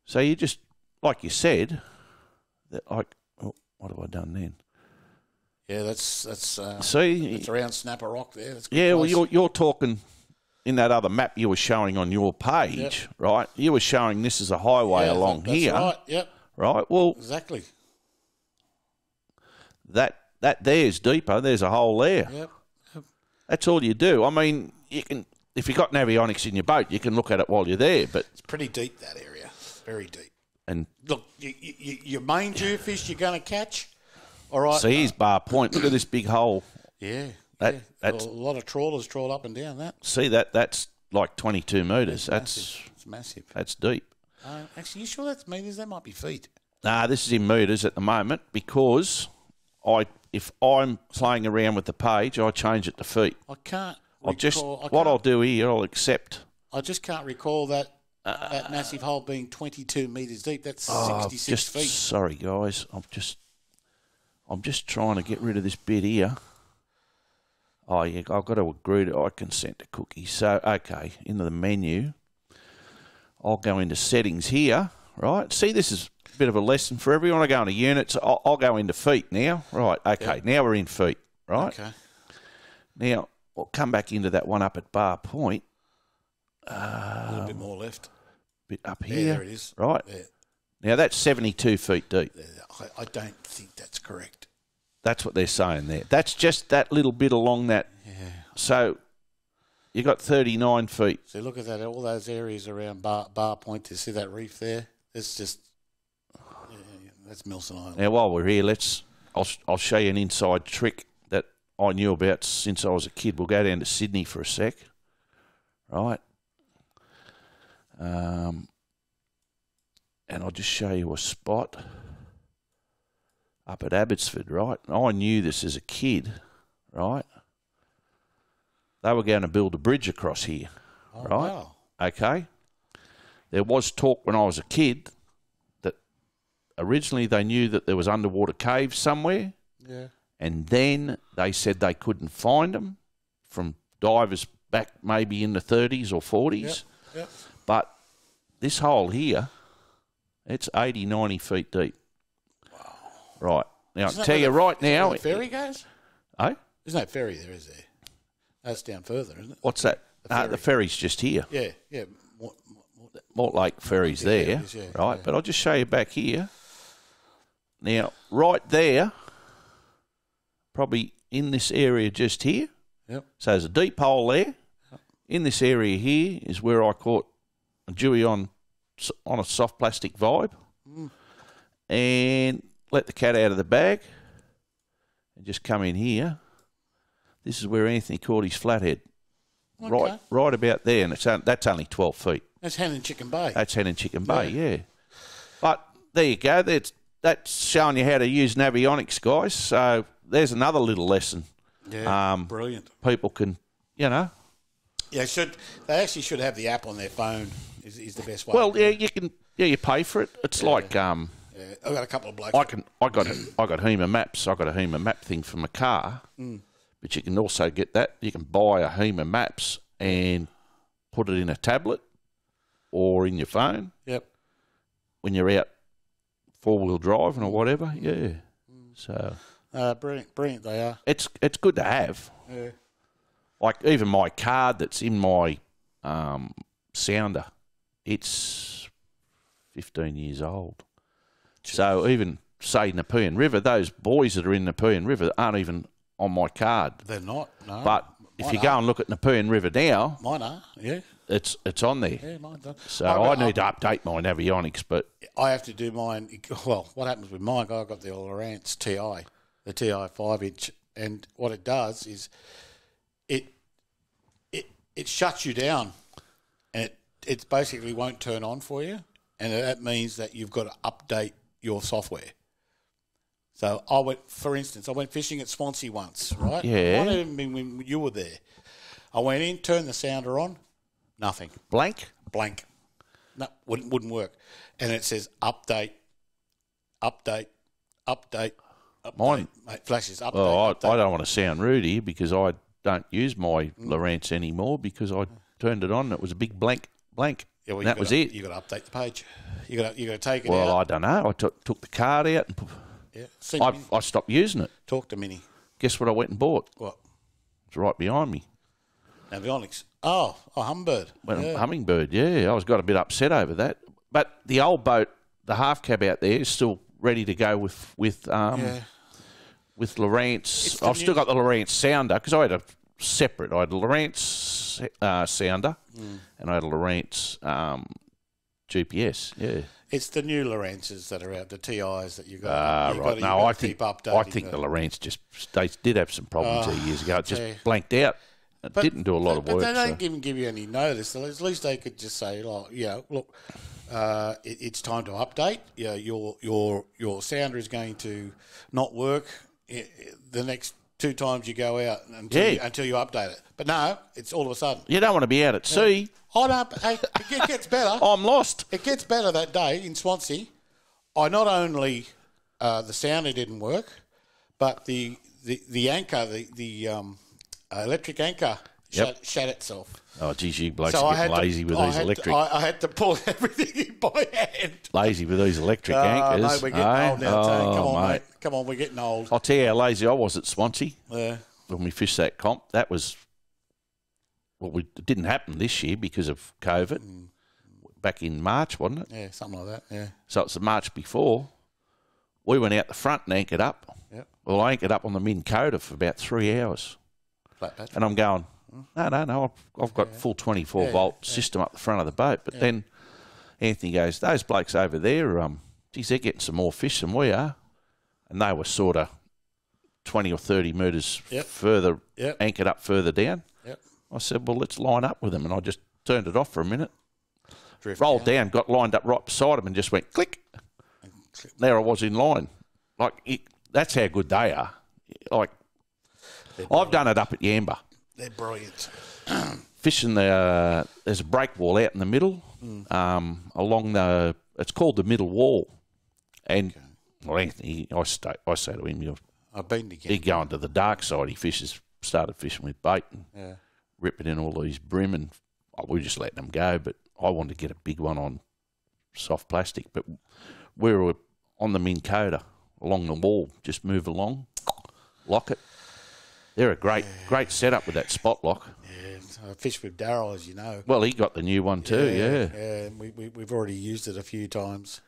So you just, like you said, that like, oh, what have I done then? Yeah, that's that's. Uh, See, it's around Snapper Rock there. That's yeah, place. Well, you're you're talking in that other map you were showing on your page, yep. right? You were showing this is a highway yeah, along that's here, right? Yep. Right. Well, exactly. That that there's deeper. There's a hole there. Yep. Yep. That's all you do. I mean, you can if you've got navionics in your boat, you can look at it while you're there. But it's pretty deep, that area. Very deep. And look, you, you, your main jewfish you're going to catch. All right. See his Bar Point. Look at this big hole. Yeah, that, yeah. That's, a lot of trawlers trawl up and down that. See that? That's like twenty-two metres. That's massive. That's, massive. That's deep. Uh, actually, you sure that's metres? That might be feet. Nah, this is in metres at the moment because I, if I'm playing around with the page, I change it to feet. I can't. Recall, I'll just I can't, what I'll do here, I'll accept. I just can't recall that uh, that massive hole being twenty-two metres deep. That's oh, sixty-six just, feet. Sorry, guys. I'm just. I'm just trying to get rid of this bit here. Oh, yeah, I've got to agree to I consent to cookie. So, okay, into the menu. I'll go into settings here, right? See, this is a bit of a lesson for everyone. I go into units. So I'll, I'll go into feet now. Right, okay, yep. Now we're in feet, right? Okay. Now, we'll come back into that one up at Bar Point. Um, a little bit more left. Bit up here. Yeah, there it is. Right. Yeah. Now, that's seventy-two feet deep. I don't think that's correct. That's what they're saying there. That's just that little bit along that. Yeah. So, you got thirty-nine feet. So, look at that. All those areas around Bar, Bar Point. You see that reef there? It's just, yeah, that's Milson Island. Now, while we're here, let's, I'll, I'll show you an inside trick that I knew about since I was a kid. We'll go down to Sydney for a sec. Right. Um... And I'll just show you a spot up at Abbotsford, right? And I knew this as a kid, right? They were going to build a bridge across here, oh, right? Wow. Okay. There was talk when I was a kid that originally they knew that there was underwater caves somewhere. Yeah. And then they said they couldn't find them from divers back maybe in the thirties or forties. Yep, yep. But this hole here... It's eighty, ninety feet deep. Wow. Right. Now, isn't I tell you the, right now... Isn't that ferry goes? Oh? Eh? Isn't that ferry there, is there? That's down further, isn't it? What's that? The, ferry. Uh, the ferry's just here. Yeah, yeah. Mort, Mort, Mort Lake Ferry's yeah, there, is, yeah, right? Yeah. But I'll just show you back here. Now, right there, probably in this area just here. Yep. So there's a deep hole there. Yep. In this area here is where I caught a dewy on... on a soft plastic vibe mm. and let the cat out of the bag and just come in here. This is where Anthony caught his flathead. Okay. Right right about there, and it's un that's only twelve feet. That's Hen and Chicken Bay. That's Hen and Chicken Bay, yeah. yeah. But there you go. That's, that's showing you how to use navionics, guys. So there's another little lesson. Yeah, um, brilliant. People can, you know. Yeah, should they actually should have the app on their phone. Is, is the best way. Well, yeah, you can. Yeah, you pay for it. It's yeah. like um. Yeah. I've got a couple of blokes. I can. I got. A, I got Hema maps. I got a Hema map thing from a car. Mm. But you can also get that. You can buy a Hema maps and put it in a tablet or in your phone. Yep. When you're out four wheel driving or whatever, yeah. Mm. So. Uh, brilliant, brilliant. They are. It's it's good to have. Yeah. Like even my card that's in my um sounder. It's fifteen years old. Jeez. So even, say, Nepean River, those boys that are in Nepean River aren't even on my card. They're not, no. But mine if you are. Go and look at Nepean River now... Mine are, yeah. It's it's on there. Yeah, mine done. So I, I need I, to update my navionics, but... I have to do mine... Well, what happens with mine, I've got the Lorance T I, the T I five inch, and what it does is it it it shuts you down and it... It basically won't turn on for you, and that means that you've got to update your software. So I went, for instance, I went fishing at Swansea once, right? Yeah. Might have been when you were there. I went in, turned the sounder on, nothing. Blank? Blank. no, wouldn't wouldn't work. And it says update, update, update, update. Mine mate, flashes update. Well, I, update. I don't want to sound rude here because I don't use my Lowrance anymore because I turned it on. And it was a big blank blank. Yeah, well, and that was to, it. You got to update the page. You got you got to take it. Well, out. I don't know. I took took the card out and. Yeah. See, I, I stopped using it. Talk to Minnie. Guess what I went and bought? What? It's right behind me. Avionics. Oh, a hummingbird. Well, yeah. Hummingbird, yeah. I was got a bit upset over that. But the old boat, the half cab out there, is still ready to go with with um yeah. with Lowrance. I've still got the Lowrance sounder because I had a separate. I had a Lowrance uh, sounder mm. and I had a Lowrance um, G P S, yeah. It's the new Lowrances that are out, the T Is that you've got. Ah, uh, right. Got, no, I think, I think the Lowrance just they did have some problems oh, two years ago. It just yeah. blanked out. It but, didn't do a lot but, of work. But they don't so. even give you any notice. At least they could just say, like, you know, look, uh, it, it's time to update. You know, your your your sounder is going to not work the next two times you go out until, yeah. you, until you update it. But no, it's all of a sudden. You don't want to be out at yeah. sea. I don't, hey, it gets better. I'm lost. It gets better that day in Swansea. I not only uh, the sounder didn't work, but the the, the anchor, the the um, uh, electric anchor, yep. shat, shat itself. Oh, geez, you blokes so are getting lazy to, with I these electric. To, I, I had to pull everything in by hand. Lazy with these electric uh, anchors. Mate, we're getting eh? old now. Oh, come on, mate. mate. Come on, we're getting old. I'll tell you how lazy I was at Swansea. Yeah. When we fished that comp, that was. Well, we, it didn't happen this year because of COVID. Mm. Back in March, wasn't it? Yeah, something like that, yeah. So it's the March before. We went out the front and anchored up. Yep. Well, I anchored up on the Min Coda for about three hours. Flat patch. And I'm going, no, no, no, I've, I've got yeah. full twenty-four volt yeah, yeah. system up the front of the boat. But yeah. then Anthony goes, those blokes over there, um, geez, they're getting some more fish than we are. And they were sort of twenty or thirty metres yep. further, yep. anchored up further down. Yep. I said, well, let's line up with them. And I just turned it off for a minute, Drift rolled down. down, got lined up right beside them and just went click. And click. There I was in line. Like, it, that's how good they are. Like, I've done it up at Yamba. They're brilliant. Fishing, the, uh, there's a break wall out in the middle, mm. um, along the, it's called the middle wall. And okay. well, Anthony, I, stay, I say to him, You're, I've been to he's going to the dark side. He fishes, started fishing with bait. And, yeah. ripping in all these brim and oh, we were just letting them go, but I wanted to get a big one on soft plastic. But we were on the Min Coda along the wall, just move along, lock it. They're a great, yeah. great setup with that spot lock. Yeah, I fished with Daryl, as you know. Well, he got the new one too, yeah. Yeah, yeah. We, we, we've already used it a few times.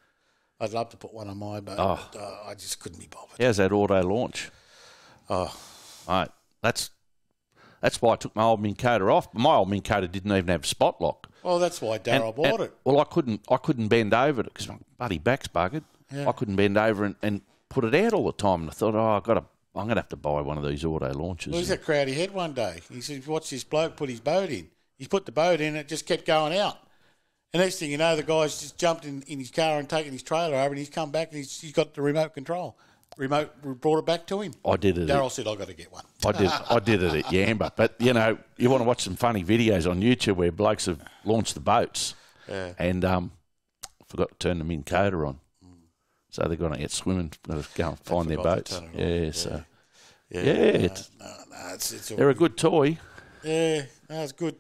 I'd love to put one on my boat, oh. but uh, I just couldn't be bothered. How's that auto launch? Oh, mate, that's... That's why I took my old Min Coda off. My old Min Coda didn't even have spot lock. Well, that's why Daryl bought and, it. Well, I couldn't I couldn't bend over it because my bloody back's buggered. Yeah. I couldn't bend over and, and put it out all the time. And I thought, oh, I've got to, I'm going to have to buy one of these auto launches. Well, he's at Crowdy Head one day. He said, watch this bloke put his boat in. He put the boat in and it just kept going out. And next thing you know, the guy's just jumped in, in his car and taken his trailer over and he's come back and he's, he's got the remote control. Remote brought it back to him. I did it. Daryl said, I've got to get one. I did I did it at Yamba. But, you know, you want to watch some funny videos on YouTube where blokes have launched the boats yeah. and um, forgot to turn the Min Coda on. Mm. So they're going to get swimming, going to go and find their boats. Yeah, yeah, so. Yeah, yeah, yeah no, it's, no, no, it's, it's they're a good, good toy. Yeah, no, it's good.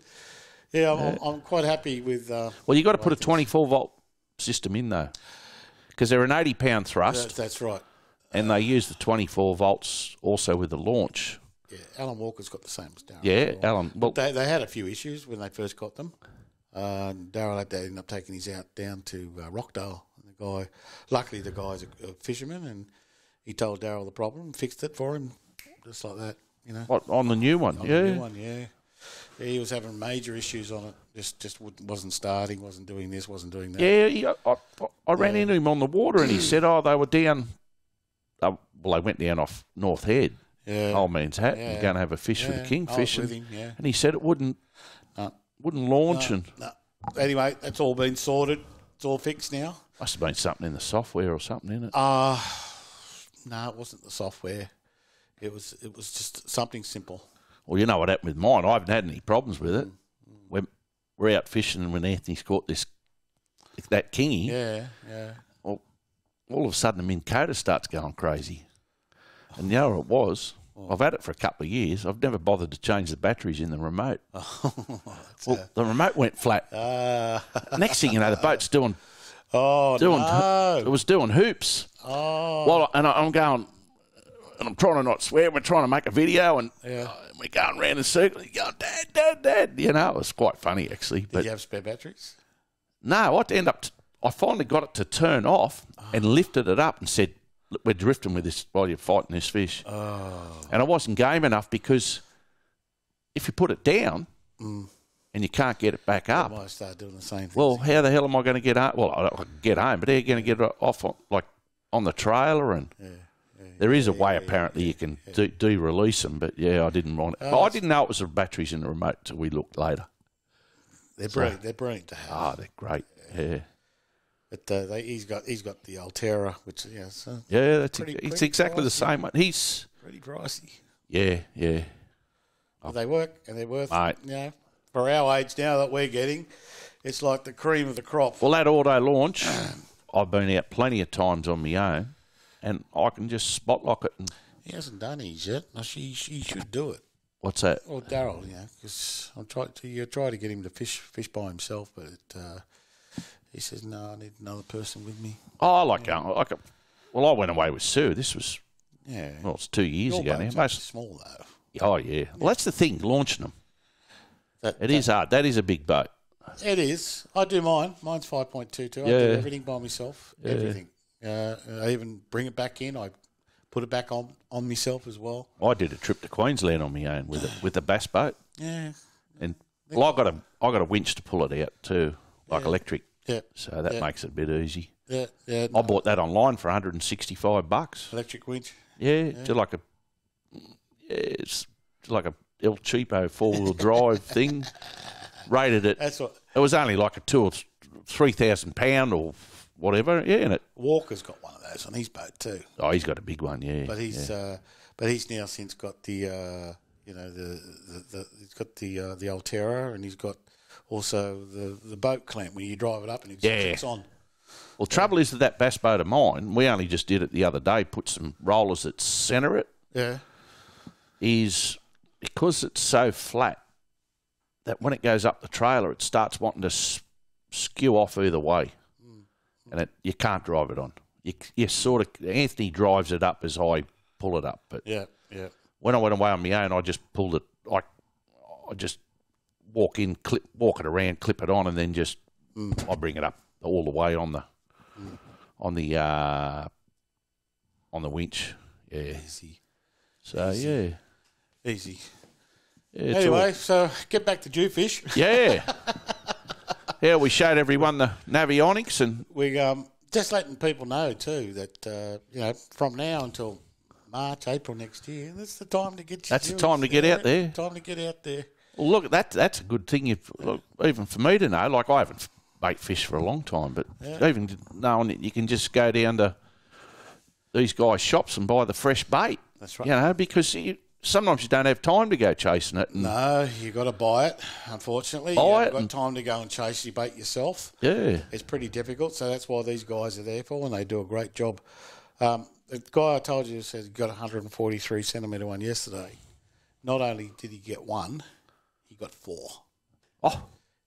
Yeah, I'm, yeah. I'm, I'm quite happy with... Uh, well, you've got to put a twenty-four volt system in, though, because they're an eighty pound thrust. That, that's right. And they use the twenty-four volts also with the launch. Yeah, Alan Walker's got the same as Daryl. Yeah, well. Alan. Well, they, they had a few issues when they first got them. Uh, Daryl had to end up taking his out down to uh, Rockdale. And the guy, luckily the guy's a, a fisherman, and he told Daryl the problem, fixed it for him, just like that. You know, what, on the new one, on yeah. the new one, yeah. Yeah, he was having major issues on it. Just, just wasn't starting, wasn't doing this, wasn't doing that. Yeah, he, I, I, I ran yeah. into him on the water, and he said, "Oh, they were down." Uh, well, they went down off North Head, yeah. old man's hat, yeah. and going to have a fish yeah. with the kingfish. And, him, yeah. and he said it wouldn't no. wouldn't launch. No, and no. Anyway, that's all been sorted. It's all fixed now. Must have been something in the software or something, in it? Uh, no, it wasn't the software. It was it was just something simple. Well, you know what happened with mine. I haven't had any problems with it. Mm. We're, we're out fishing when Anthony's caught this that kingy. Yeah, yeah. Well, all of a sudden, the Minn Kota starts going crazy. And the other it was, oh. I've had it for a couple of years. I've never bothered to change the batteries in the remote. Oh, well, a... the remote went flat. Uh. Next thing you know, the boat's doing... Oh, doing, no. It was doing hoops. Oh. Well, and I, I'm going... And I'm trying to not swear. We're trying to make a video, and yeah. uh, we're going round in circles. You go, Dad, Dad, Dad. You know, it was quite funny actually. Did but you have spare batteries? No, I end up. T I finally got it to turn off oh. and lifted it up and said, "Look, we're drifting with this while you're fighting this fish." Oh. And I wasn't game enough because if you put it down mm. and you can't get it back up, I might start doing the same thing. Well, how the hell am I going to get up? Well, I don't get home, but they're going to get it off on, like on the trailer and. Yeah. There is a way, yeah, apparently, yeah, you can yeah. do, do release them, but yeah, I didn't want it. Oh, I didn't know it was the batteries in the remote until we looked later. They're so, brilliant. They're brilliant to have. Oh, they're great. Yeah, yeah. But uh, they, he's got he's got the Altera, which you know, so yeah, that's pretty, ex pretty it's exactly pricey. The same one. He's pretty pricey. Yeah, yeah. Well, they work and they're worth. Mate. You know, for our age now that we're getting, it's like the cream of the crop. Well, that auto launch, I've been out plenty of times on my own. And I can just spot lock it. And he hasn't done his yet. No, she she should do it. What's that? Or Daryl, you know, because I'm trying to you try to get him to fish fish by himself, but it, uh, he says no, I need another person with me. Oh, I like yeah. going. Like, well, I went away with Sue. This was yeah. Well, it's two years Your ago now. Most small though. Oh yeah. yeah. Well, that's the thing. Launching them. That, it that, is hard. That is a big boat. It is. I do mine. Mine's five point two two. I yeah. do everything by myself. Yeah. Everything. Uh, I even bring it back in. I put it back on, on myself as well. I did a trip to Queensland on my own with a, with a bass boat. Yeah, and well, I got a I got a winch to pull it out too, like yeah. electric. Yeah, so that yeah. makes it a bit easy. Yeah, yeah. No. I bought that online for one hundred and sixty-five bucks. Electric winch. Yeah, yeah. Just like a yeah, it's like a El Cheapo four wheel drive thing. Rated it. That's what it was only like a two or three thousand pound or. Whatever, yeah, and it. Walker's got one of those on his boat too. Oh, he's got a big one, yeah. But he's, yeah. Uh, but he's now since got the, uh, you know, the, the, the he's got the uh, the Altera, and he's got also the the boat clamp when you drive it up and it's, yeah. it's on. Well, yeah. trouble is that that bass boat of mine, we only just did it the other day. Put some rollers that centre it. Yeah. Is because it's so flat that when it goes up the trailer, it starts wanting to s skew off either way. And it, you can't drive it on. You, you sort of Anthony drives it up as I pull it up. But yeah, yeah. When I went away on my own, I just pulled it. I, I just walk in, clip, walk it around, clip it on, and then just mm. I bring it up all the way on the mm. on the uh, on the winch. Yeah. Easy. So Easy. yeah, easy. Yeah, anyway, all... so get back to Jewfish. Yeah. Yeah, we showed everyone the Navionics, and we um just letting people know too that uh, you know from now until March, April next year, that's the time to get. That's the time to get out there. Time to get out there. Well, look, that that's a good thing. If look, even for me to know, like I haven't bait fish for a long time, but yeah. even knowing that you can just go down to these guys' shops and buy the fresh bait. That's right. You know, because you. Sometimes you don't have time to go chasing it. No, you got to buy it, unfortunately. Buy you haven't got time to go and chase your bait yourself. Yeah. It's pretty difficult, so that's why these guys are there for, and they do a great job. Um, the guy I told you says he got a one hundred and forty-three centimetre one yesterday. Not only did he get one, he got four. Oh.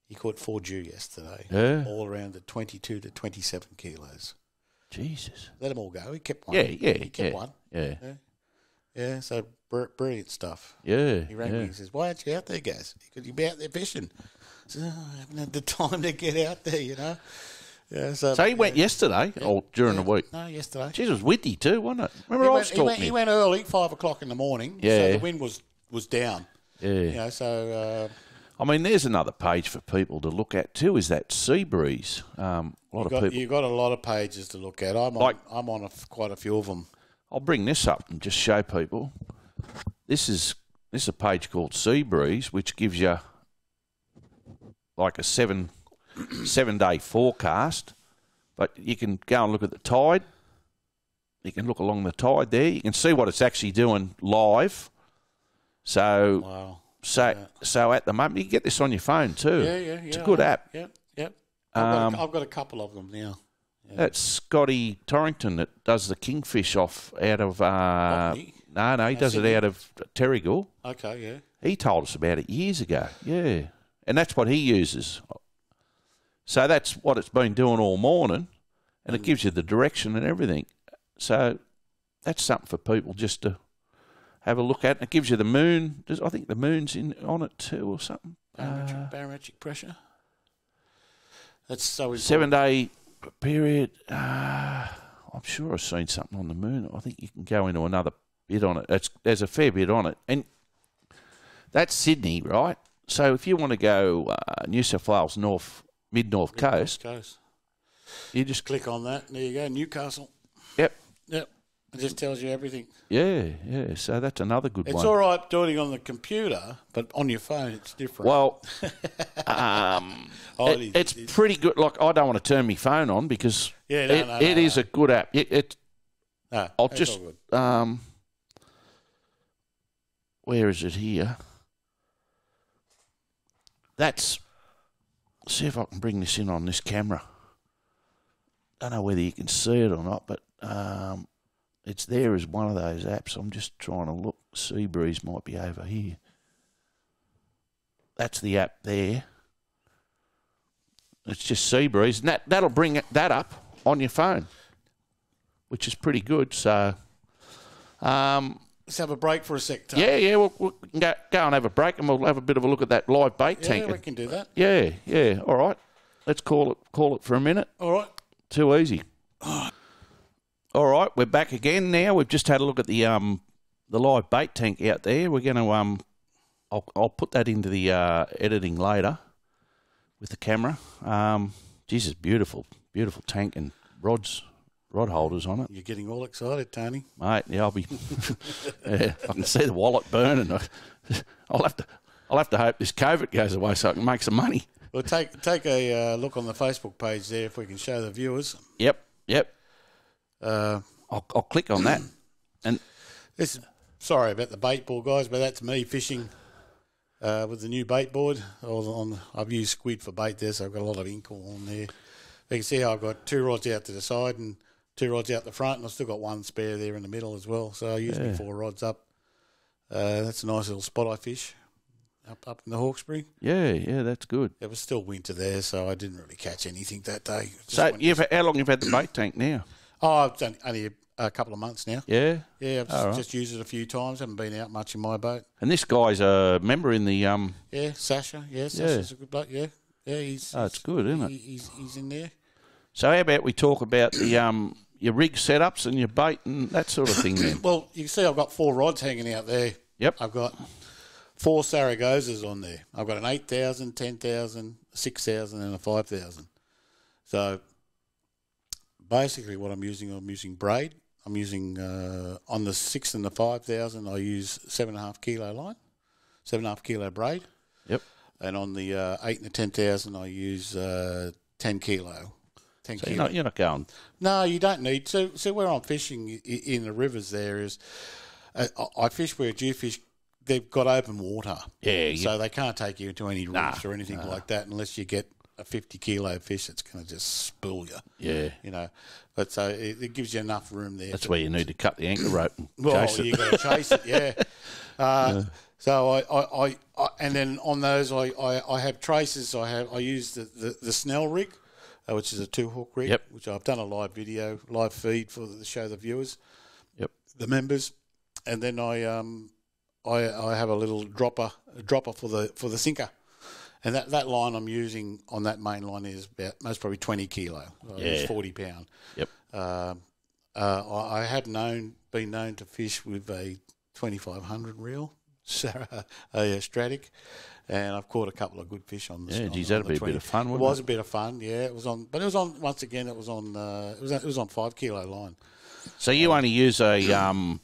He caught four Jew yesterday. Yeah. All around the twenty-two to twenty-seven kilos. Jesus. Let them all go. He kept one. Yeah, yeah. He kept yeah, one. Yeah. Yeah, yeah so... Brilliant stuff. Yeah. He rang yeah. me and says, "Why aren't you out there, guys? Because you'd be out there fishing." I said, oh, I haven't had the time to get out there, you know. Yeah. So, so he yeah. went yesterday yeah. or during yeah. the week? No, yesterday. Jeez, it was windy too, wasn't it? Remember he I was went, talking? He went, he went early, five o'clock in the morning. Yeah. So the wind was was down. Yeah. You know, so. Uh, I mean, there's another page for people to look at too. Is that sea breeze? Um, a lot you of got, people. You've got a lot of pages to look at. I'm like, on, I'm on a, quite a few of them. I'll bring this up and just show people. This is this is a page called Sea Breeze, which gives you like a seven seven day forecast. But you can go and look at the tide. You can look along the tide there. You can see what it's actually doing live. So wow. so yeah. so at the moment you can get this on your phone too. Yeah, yeah, yeah. It's a good app. Yep, yeah, yep. Um, I've, got a, I've got a couple of them now. Yeah. That's Scotty Torrington that does the kingfish off out of... Uh, no, no, he does it out of Terrigal. Okay, yeah. He told us about it years ago, yeah. And that's what he uses. So that's what it's been doing all morning, and mm. it gives you the direction and everything. So that's something for people just to have a look at. And it gives you the moon. I think the moon's in on it too or something. Barometric, uh, barometric pressure. That's so seven-day period. Uh, I'm sure I've seen something on the moon. I think you can go into another bit on it. It's, there's a fair bit on it. And that's Sydney, right? So if you want to go uh, New South Wales, north, mid-north coast, coast, you just click on that. There you go, Newcastle. Yep. Yep. It just tells you everything. Yeah, yeah. So that's another good it's one. It's all right doing it on the computer, but on your phone it's different. Well, um, oh, it, it it's, it's pretty good. Like, I don't want to turn my phone on because yeah, no, it, no, no, it no. is a good app. It, it, no, I'll it's just... All good. Um, where is it here? That's, see if I can bring this in on this camera. I don't know whether you can see it or not, but um, it's there as one of those apps. I'm just trying to look. Seabreeze might be over here. That's the app there. It's just Seabreeze, and that, that'll bring it, that up on your phone, which is pretty good. So um, let's have a break for a sec, Tom. Yeah, yeah, we'll, we'll go, go and have a break, and we'll have a bit of a look at that live bait yeah, tanker. Yeah, we can do that. Yeah, yeah, all right. Let's call it call it for a minute. All right. Too easy. All right, we're back again now. We've just had a look at the um the live bait tank out there. We're going to, um, I'll, I'll put that into the uh, editing later with the camera. Um, Jesus, beautiful, beautiful tank and rods. Rod holders on it. You're getting all excited, Tony. Mate, yeah, I'll be. yeah, I can see the wallet burning. I'll have to. I'll have to hope this COVID goes away so I can make some money. Well, take take a uh, look on the Facebook page there if we can show the viewers. Yep, yep. Uh, I'll, I'll click on that. And this. Sorry about the bait board, guys, but that's me fishing uh, with the new bait board. On I've used squid for bait there, so I've got a lot of ink on there. You can see how I've got two rods out to the side and two rods out the front, and I've still got one spare there in the middle as well. So I usually yeah. four rods up. Uh, that's a nice little spot I fish up up in the Hawkesbury. Yeah, yeah, that's good. It was still winter there, so I didn't really catch anything that day. Just so you've had, how long you've had the bait tank now? Oh, I've done only a, a couple of months now. Yeah, yeah, I've just, right. just used it a few times. Haven't been out much in my boat. And this guy's a member in the um. Yeah, Sasha. Yeah, Sasha's yeah. a good bloke. Yeah, yeah, he's. Oh, it's he's, good, isn't he, it? He's he's in there. So how about we talk about the um. your rig setups and your bait and that sort of thing then? Well, you can see I've got four rods hanging out there. Yep. I've got four Saragosas on there. I've got an eight thousand, ten thousand, six thousand and a five thousand. So basically what I'm using, I'm using braid. I'm using uh, on the six and the five thousand, I use seven point five kilo line, seven point five kilo braid. Yep. And on the uh, eight and the ten thousand, I use uh, ten kilo. So you're not, you're not going. No, you don't need to. So, so where I'm fishing in the rivers there is, uh, I fish where Jewfish, they've got open water. Yeah. So yeah. they can't take you into any reefs nah, or anything nah. like that unless you get a fifty kilo fish that's going to just spill you. Yeah. You know, but so it, it gives you enough room there. That's to, where you need to cut the anchor rope and well, chase it. Well, you've got to chase it, yeah. Uh, yeah. So I, I, I, I, and then on those I, I, I have traces. I have I use the, the, the Snell rig. Uh, which is a two-hook rig, yep. which I've done a live video, live feed for the show the viewers, yep, the members, and then I um I I have a little dropper a dropper for the for the sinker, and that, that line I'm using on that main line is about most probably twenty kilo, yeah. forty pound. Yep. Um, uh, I, I have known been known to fish with a twenty-five hundred reel, Sarah, a Stradic. And I've caught a couple of good fish on the. Yeah, geez, that'd be a bit of fun. It was a bit of fun, yeah. It was on, but it was on once again. It was on. Uh, it was. It was on five kilo line. So you um, only use a. Um,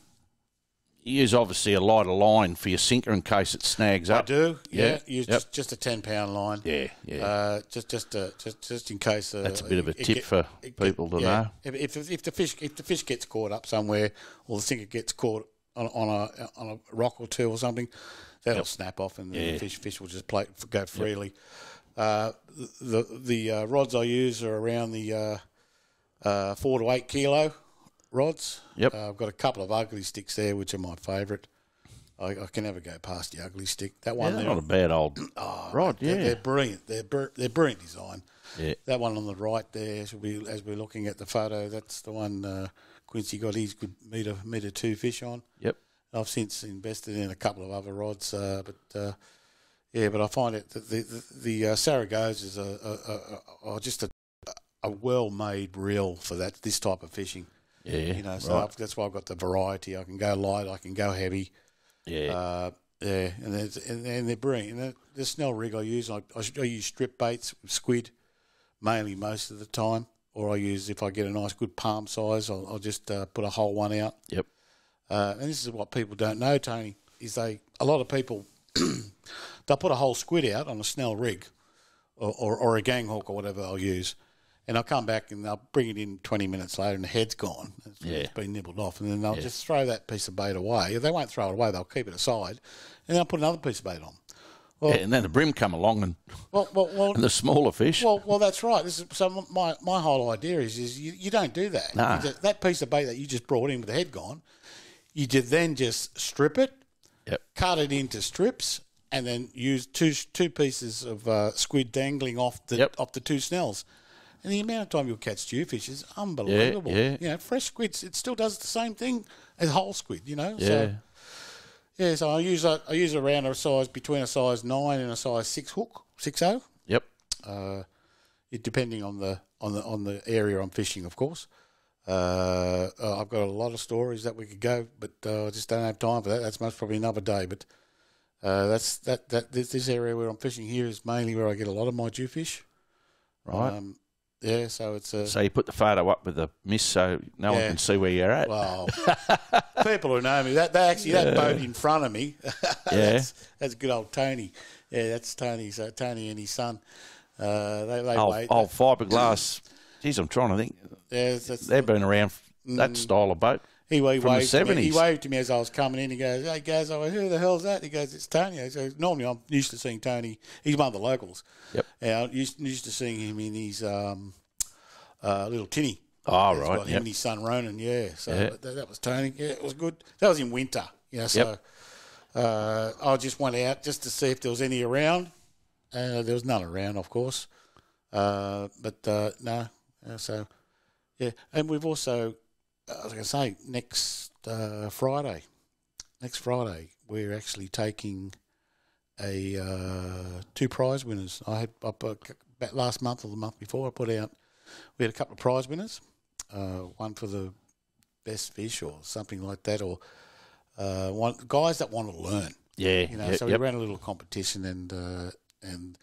you use obviously a lighter line for your sinker in case it snags up. I do. Yeah. yeah. Use yep. just, just a ten pound line. Yeah. Yeah. Uh, just just a, just just in case. Uh, That's a bit of a tip get, for it, people to yeah. know. If, if if the fish if the fish gets caught up somewhere or the sinker gets caught on, on a on a rock or two or something. That'll yep. snap off, and the yeah. fish fish will just play, go freely. Uh, the the uh, rods I use are around the uh, uh, four to eight kilo rods. Yep. Uh, I've got a couple of ugly sticks there, which are my favourite. I, I can never go past the ugly stick. That one, yeah, there, not a bad old oh, rod. They're, yeah, they're brilliant. They're br they're brilliant design. Yeah. That one on the right there, as we as we're looking at the photo, that's the one uh, Quincy got his good meter meter two fish on. Yep. I've since invested in a couple of other rods, uh, but uh, yeah, but I find it that the the, the uh, Saragos is a, a, a, a just a, a well made reel for that this type of fishing. Yeah, you know, so right. I've, that's why I've got the variety. I can go light, I can go heavy. Yeah, uh, yeah, and and, and they're brilliant. And the, the Snell rig I use, I, I, I use strip baits with squid mainly most of the time, or I use, if I get a nice good palm size, I'll, I'll just uh, put a whole one out. Yep. Uh, and this is what people don't know, Tony, is they a lot of people they'll put a whole squid out on a Snell rig, or, or, or a gang hook or whatever I'll use, and I'll come back and they'll bring it in twenty minutes later and the head's gone. It's, yeah. It's been nibbled off, and then they'll yeah. just throw that piece of bait away. They won't throw it away; they'll keep it aside, and they'll put another piece of bait on. Well, yeah, and then the brim come along and well, well, well, and the smaller fish. Well, well, that's right. This is, so my my whole idea is is you, you don't do that. Nah. That piece of bait that you just brought in with the head gone, you did then just strip it, yep. cut it into strips, and then use two two pieces of uh, squid dangling off the yep. off the two Snells. And the amount of time you'll catch jewfish is unbelievable. Yeah, yeah. You know, fresh squid, it still does the same thing as whole squid, you know. Yeah. So, yeah, so I use a, I use around a size, between a size nine and a size six hook, six oh. Yep. Uh, it, depending on the on the on the area I'm fishing, of course. Uh, I've got a lot of stories that we could go, but uh, I just don't have time for that. That's most probably another day. But uh, that's that that this, this area where I'm fishing here is mainly where I get a lot of my jewfish. Right. Um, Yeah, so it's a... So you put the photo up with the mist so no yeah. one can see where you're at. Well, people who know me, that, that actually, yeah. that boat in front of me, yeah. that's, that's good old Tony. Yeah, that's Tony, so Tony and his son. Uh, they, they old, wait. Old fiberglass. Geez, I'm trying to think. Yeah, that's, they've been around that mm, style of boat he, he from waved the seventies. To me. He waved to me as I was coming in. He goes, hey, guys, I went, who the hell's that? He goes, it's Tony. I said, normally I'm used to seeing Tony. He's one of the locals. Yep. And I'm used, used to seeing him in his um, uh, little tinny. Oh, He's right. Got yep. him and his son Ronan, yeah. So yeah. That, that was Tony. Yeah, it was good. That was in winter. You know, so yep. uh, I just went out just to see if there was any around. Uh, there was none around, of course. Uh, but, uh, no. Uh, so, yeah. And we've also... I was going to say, next uh, Friday, next Friday, we're actually taking a uh, two prize winners. I had I put, last month or the month before, I put out, we had a couple of prize winners, uh, one for the best fish or something like that, or uh, one guys that want to learn. Yeah. You know, yeah, so we yep. ran a little competition, and uh, and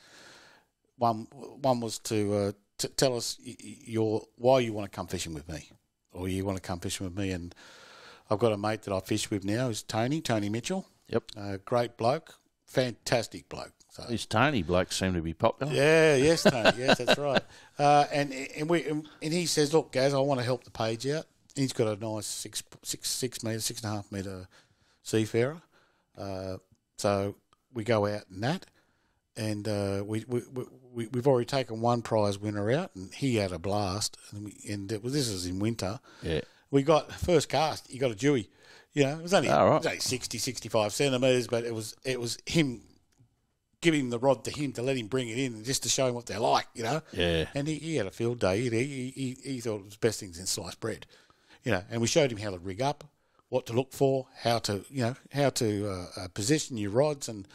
one one was to uh, t tell us your why you want to come fishing with me. Or you want to come fishing with me, and I've got a mate that I fish with now is Tony, Tony Mitchell. Yep. Uh, great bloke, fantastic bloke. So this Tony bloke seemed to be popular. Yeah, yes, Tony, yes, that's right. Uh, and and we and he says, look, Gaz, I want to help the page out. He's got a nice six six six metre, six and a half metre seafarer. Uh, so we go out in that, and uh, we, we we we've already taken one prize winner out, and he had a blast. And, we, and it was, this was in winter. Yeah, we got first cast. He got a Dewey. You know, it was only, oh, right. it was only sixty, sixty-five centimeters, but it was it was him giving the rod to him to let him bring it in, just to show him what they're like. You know. Yeah. And he, he had a field day. He he he, he thought it was the best things in sliced bread. You know, and we showed him how to rig up, what to look for, how to you know how to uh, position your rods and.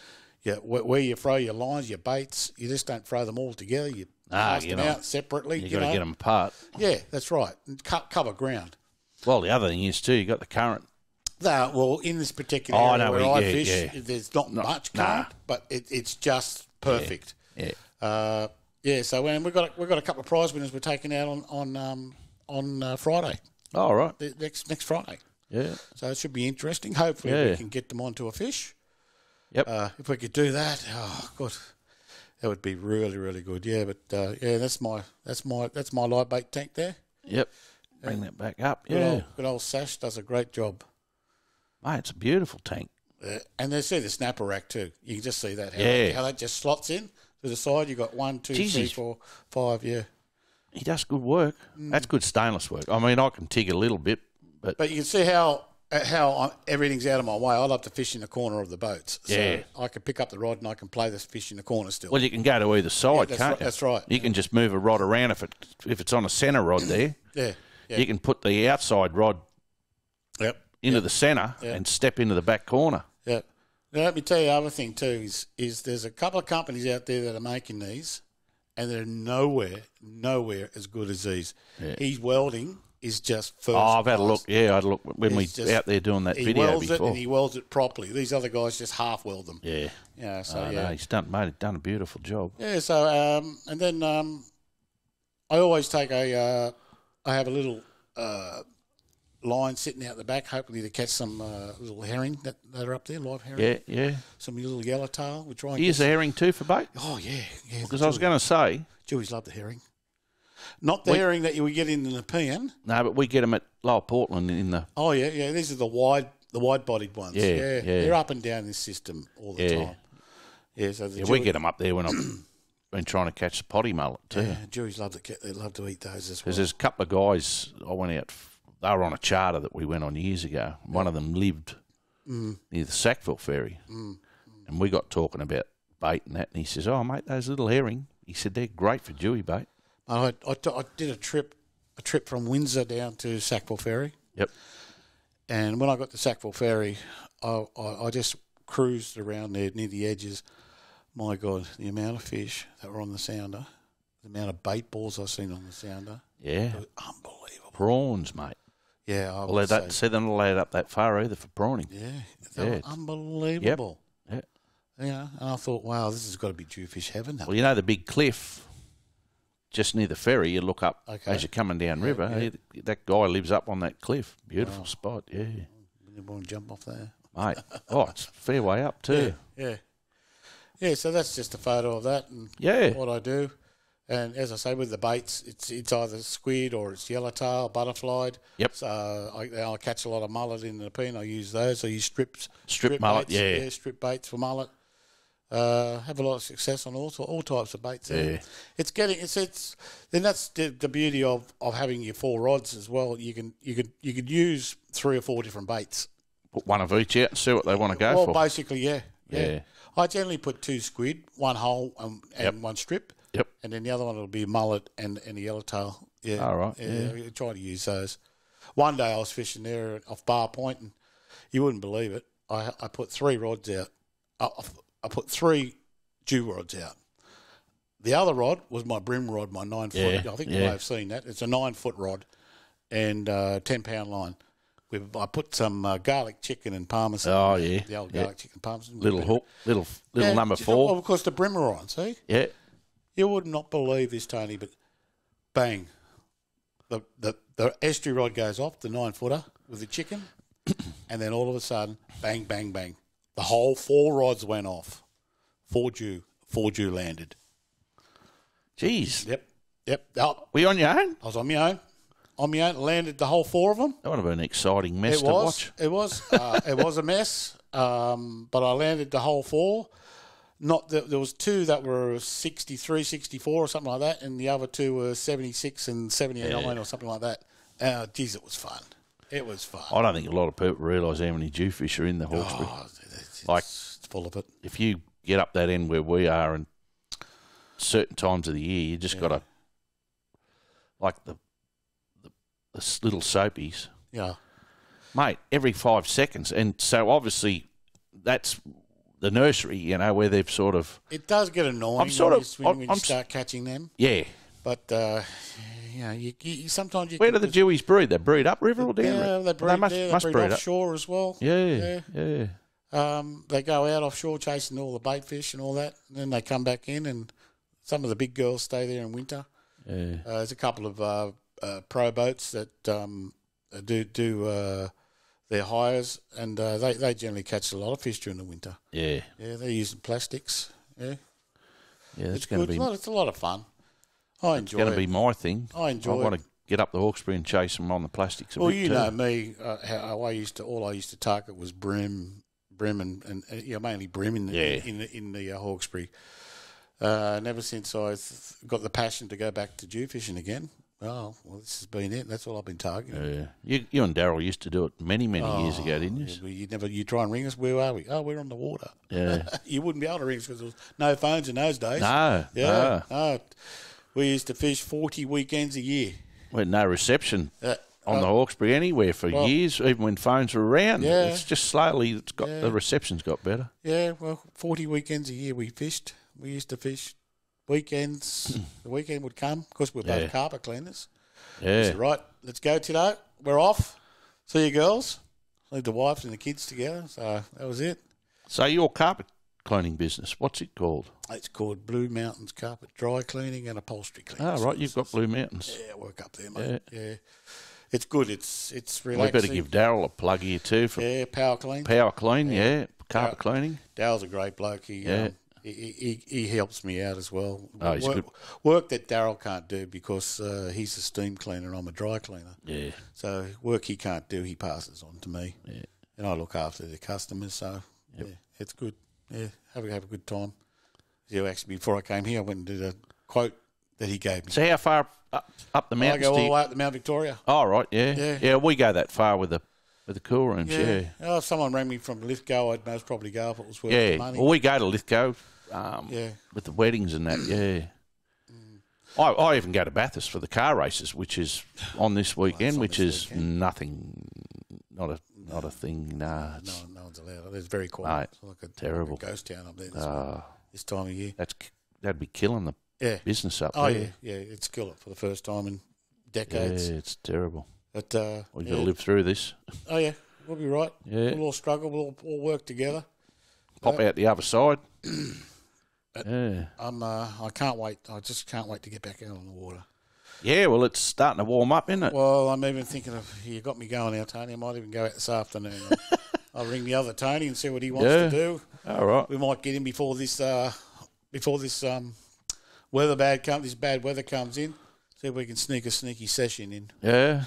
Yeah, where you throw your lines, your baits, you just don't throw them all together. You ah, cast you them know, out separately. You've you got know. to get them apart. Yeah, that's right. And co cover ground. Well, the other thing is, too, you've got the current. No, well, in this particular oh, area no, where we, I yeah, fish, yeah. there's not, not much current, nah. but it, it's just perfect. Yeah, yeah. Uh, yeah so and we've, got, we've got a couple of prize winners we're taking out on on, um, on uh, Friday. Oh, right. The, next, next Friday. Yeah. So it should be interesting. Hopefully yeah. we can get them onto a fish. Yep. Uh, if we could do that, oh god, that would be really, really good. Yeah, but uh, yeah, that's my that's my that's my live bait tank there. Yep. Bring and that back up. Yeah. Good old, good old Sash does a great job. Mate, it's a beautiful tank. Uh, and they see the snapper rack too. You can just see that how, yeah. how that just slots in. to the side. You've got one, two, Jeez, three, four, five, yeah. He does good work. Mm. That's good stainless work. I mean, I can tig a little bit. But but you can see how how I'm, everything's out of my way. I love to fish in the corner of the boats. So yeah. I can pick up the rod and I can play this fish in the corner still. Well, you can go to either side, yeah, that's can't right, you? That's right. You yeah. can just move a rod around if, it, if it's on a centre rod there. yeah, yeah. You can put the outside rod yep. into yep. the centre yep. and step into the back corner. Yeah. Now, let me tell you the other thing too is, is there's a couple of companies out there that are making these and they're nowhere, nowhere as good as these. Yeah. He's welding. Is just first. Oh, I've had a look. Yeah, I had a look when we were out there doing that video before. He welds it and he welds it properly. These other guys just half weld them. Yeah. Yeah. So oh, yeah, no, he's done mate, done a beautiful job. Yeah. So um, and then um, I always take a, uh, I have a little uh, line sitting out the back, hopefully to catch some uh, little herring that, that are up there, live herring. Yeah, yeah. Some little yellowtail. We try. And here's the herring too for bait. Oh yeah, yeah. Because I was going to say, Jewies love the herring. Not the we, herring that you would get in the Nepean. No, but we get them at Lower Portland in the. Oh yeah, yeah. These are the wide, the wide-bodied ones. Yeah, yeah, yeah. They're up and down this system all the yeah. time. Yeah, so the yeah, we get them up there when I've been trying to catch the potty mullet too. Yeah, Jews love to they love to eat those as well. There's a couple of guys I went out. They were on a charter that we went on years ago. One of them lived mm. near the Sackville Ferry, mm. and we got talking about bait and that. And he says, "Oh mate, those little herring." He said they're great for dewy bait. I, I, t I did a trip, a trip from Windsor down to Sackville Ferry. Yep. And when I got to Sackville Ferry, I, I, I just cruised around there near the edges. My God, the amount of fish that were on the sounder, the amount of bait balls I've seen on the sounder. Yeah. It was unbelievable. Prawns, mate. Yeah. I well, they don't see them laid up that far either for prawning. Yeah. They yeah. were unbelievable. Yep. Yeah. You know, and I thought, wow, this has got to be Jewfish heaven. Well, you know, the big cliff... Just near the ferry, you look up okay. as you're coming down river. Yeah, yeah. That guy lives up on that cliff. Beautiful wow. spot, yeah. You want to jump off there? Mate, oh, it's a fair way up too. Yeah, yeah. Yeah, so that's just a photo of that and yeah. what I do. And as I say, with the baits, it's it's either squid or it's yellowtail, butterflied. Yep. So I, I catch a lot of mullet in the Nepean. I use those. I use strips. Strip, strip mullet, baits, yeah. yeah. Strip baits for mullet. Uh, have a lot of success on all all types of baits. Yeah. It's getting it's it's then that's the, the beauty of, of having your four rods as well. You can you could you could use three or four different baits. Put one of each out and see what they want to go well, for. Well, basically, yeah, yeah, yeah. I generally put two squid, one whole and, and yep. one strip. Yep. And then the other one will be mullet and and a yellowtail. Yeah. All right. Yeah. yeah. Try to use those. One day I was fishing there off Bar Point, and you wouldn't believe it. I I put three rods out. I, I put three Jew rods out. The other rod was my brim rod, my nine yeah, foot. I think yeah. you may have seen that. It's a nine foot rod and uh, ten pound line. We, I put some uh, garlic chicken and parmesan. Oh yeah, the old yeah. garlic chicken parmesan. Little hook, little little yeah, number four. Know, well, of course, the brim are on. See, yeah, you would not believe this, Tony, but bang, the the the estuary rod goes off the nine footer with the chicken, and then all of a sudden, bang, bang, bang. The whole four rods went off. Four Jew. Four Jew landed. Jeez. Yep. Yep. Oh, were you on your own? I was on my own. On my own. Landed the whole four of them. That would have been an exciting mess it to was, watch. It was. Uh, it was a mess. Um, but I landed the whole four. Not that there was two that were sixty-three, sixty-four or something like that, and the other two were seventy-six and seventy-nine yeah. or something like that. Uh, geez, it was fun. It was fun. I don't think a lot of people realise how many Jewfish are in the Hawkesbury. Oh, Like, it's full of it. If you get up that end where we are and certain times of the year, you just yeah. got to, like the, the the little soapies. Yeah. Mate, every five seconds. And so, obviously, that's the nursery, you know, where they've sort of... It does get annoying I'm sort when, of, you, when I'm, you start I'm, catching them. Yeah. But, uh, you know, you, you, sometimes you... Where do the Jewies breed? They breed upriver or downriver? Yeah, they breed, they must, there, must they breed, breed offshore as well. Yeah, yeah. yeah. Um, they go out offshore chasing all the bait fish and all that, and then they come back in, and some of the big girls stay there in winter. Yeah. Uh, there's a couple of uh, uh, pro boats that um, do do uh, their hires, and uh, they, they generally catch a lot of fish during the winter. Yeah. Yeah, they're using plastics. Yeah. Yeah, that's going to be... It's a lot, it's a lot of fun. I enjoy it. It's going to be my thing. I enjoy I want to get up the Hawkesbury and chase them on the plastics a Well, you too. know me, uh, how I used to... All I used to target was brim... Brim and, and uh, you know, mainly brim in the, yeah. in, in the in the uh, Hawkesbury. Uh, and ever since I got the passion to go back to Jew fishing again, oh, well, this has been it. That's all I've been targeting. Yeah, yeah. You, you and Daryl used to do it many, many oh, years ago, didn't you? Yeah, well, you never, you try and ring us. Where are we? Oh, we're on the water. Yeah. You wouldn't be able to ring us because there was no phones in those days. No. Yeah. No. No. We used to fish forty weekends a year. We had no reception uh, on uh, the Hawkesbury anywhere for well, years, even when phones were around. Yeah. It's just slowly it's got yeah. the reception's got better. Yeah. Well, forty weekends a year we fished. We used to fish weekends. The weekend would come because we're both yeah. carpet cleaners. Yeah. So, right, let's go today. We're off. See you girls. Leave the wives and the kids together. So that was it. So your carpet cleaning business, what's it called? It's called Blue Mountains Carpet Dry Cleaning and Upholstery Cleaning. Oh, right. You've got Blue Mountains. Yeah, work up there, mate. Yeah. yeah. It's good. It's it's relaxing. We better give Daryl a plug here too. For yeah, Power Clean. Power Clean, yeah. yeah. Carpet Dar cleaning. Daryl's a great bloke. He, yeah. Um, He, he, he helps me out as well. Oh, he's work, good. Work that Daryl can't do because uh, he's a steam cleaner and I'm a dry cleaner. Yeah. So work he can't do, he passes on to me. Yeah. And I look after the customers. So yep. yeah, it's good. Yeah, have a have a good time. Yeah, actually, before I came here, I went and did a quote that he gave me. So how far up, up the mountain? I go all the way up to Mount Victoria. Oh right, yeah, yeah, yeah. We go that far with the. With the cool rooms, yeah. yeah. Oh, if someone rang me from Lithgow, I'd most probably go if it was worth yeah. the money. Well, we go to Lithgow um, yeah. with the weddings and that, yeah. Mm. I, I even go to Bathurst for the car races, which is on this weekend, well, which this is weekend. nothing, not a no. not a thing, nah, it's, no. No one's allowed. It's very quiet. No, it's like a terrible like a ghost town up there this, uh, this time of year. That's That'd be killing the yeah. business up oh, there. Oh, yeah, yeah, it's killed it for the first time in decades. Yeah, it's terrible. But, uh, We've yeah. got to live through this. Oh, yeah. We'll be right. Yeah. We'll all struggle. We'll all, all work together. Pop uh, out the other side. yeah. I'm, uh, I can't wait. I just can't wait to get back out on the water. Yeah, well, it's starting to warm up, isn't it? Well, I'm even thinking of, you got me going now, Tony. I might even go out this afternoon. I'll, I'll ring the other Tony and see what he wants yeah. to do. All right. We might get him before this uh, before this um, weather bad come, this bad weather comes in. See if we can sneak a sneaky session in. Yeah.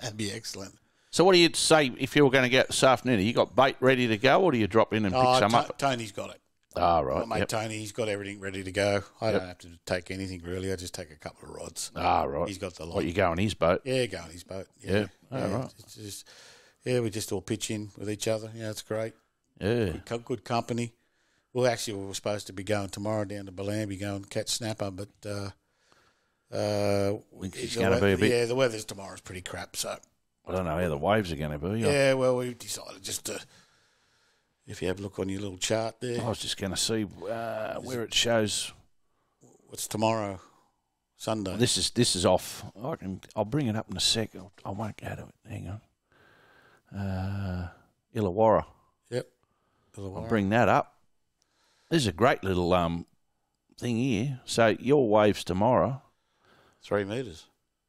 That'd be excellent. So what do you say if you were going to go this afternoon? Have you got bait ready to go or do you drop in and pick oh, some up? Tony's got it. Oh, right. My mate yep. Tony, he's got everything ready to go. I yep. don't have to take anything really. I just take a couple of rods. Ah, right. He's got the lot. What, you go on his boat? Yeah, go on his boat. Yeah. yeah. yeah. Oh, right. It's just, yeah, we just all pitch in with each other. Yeah, it's great. Yeah. Good, good company. Well, actually, we were supposed to be going tomorrow down to Bellamby, going catch snapper, but... Uh, Uh, it's going to be a bit. Yeah, the weather's tomorrow's pretty crap, so I don't know how the waves are going to be. Yeah, well, we decided just to. If you have a look on your little chart there, I was just going to see uh, where it shows. What's tomorrow, Sunday? This is this is off. I can. I'll bring it up in a sec. I'll, I won't go to it. Hang on. Uh, Illawarra. Yep. Illawarra. I'll bring that up. This is a great little um thing here. So your waves tomorrow. Three metres.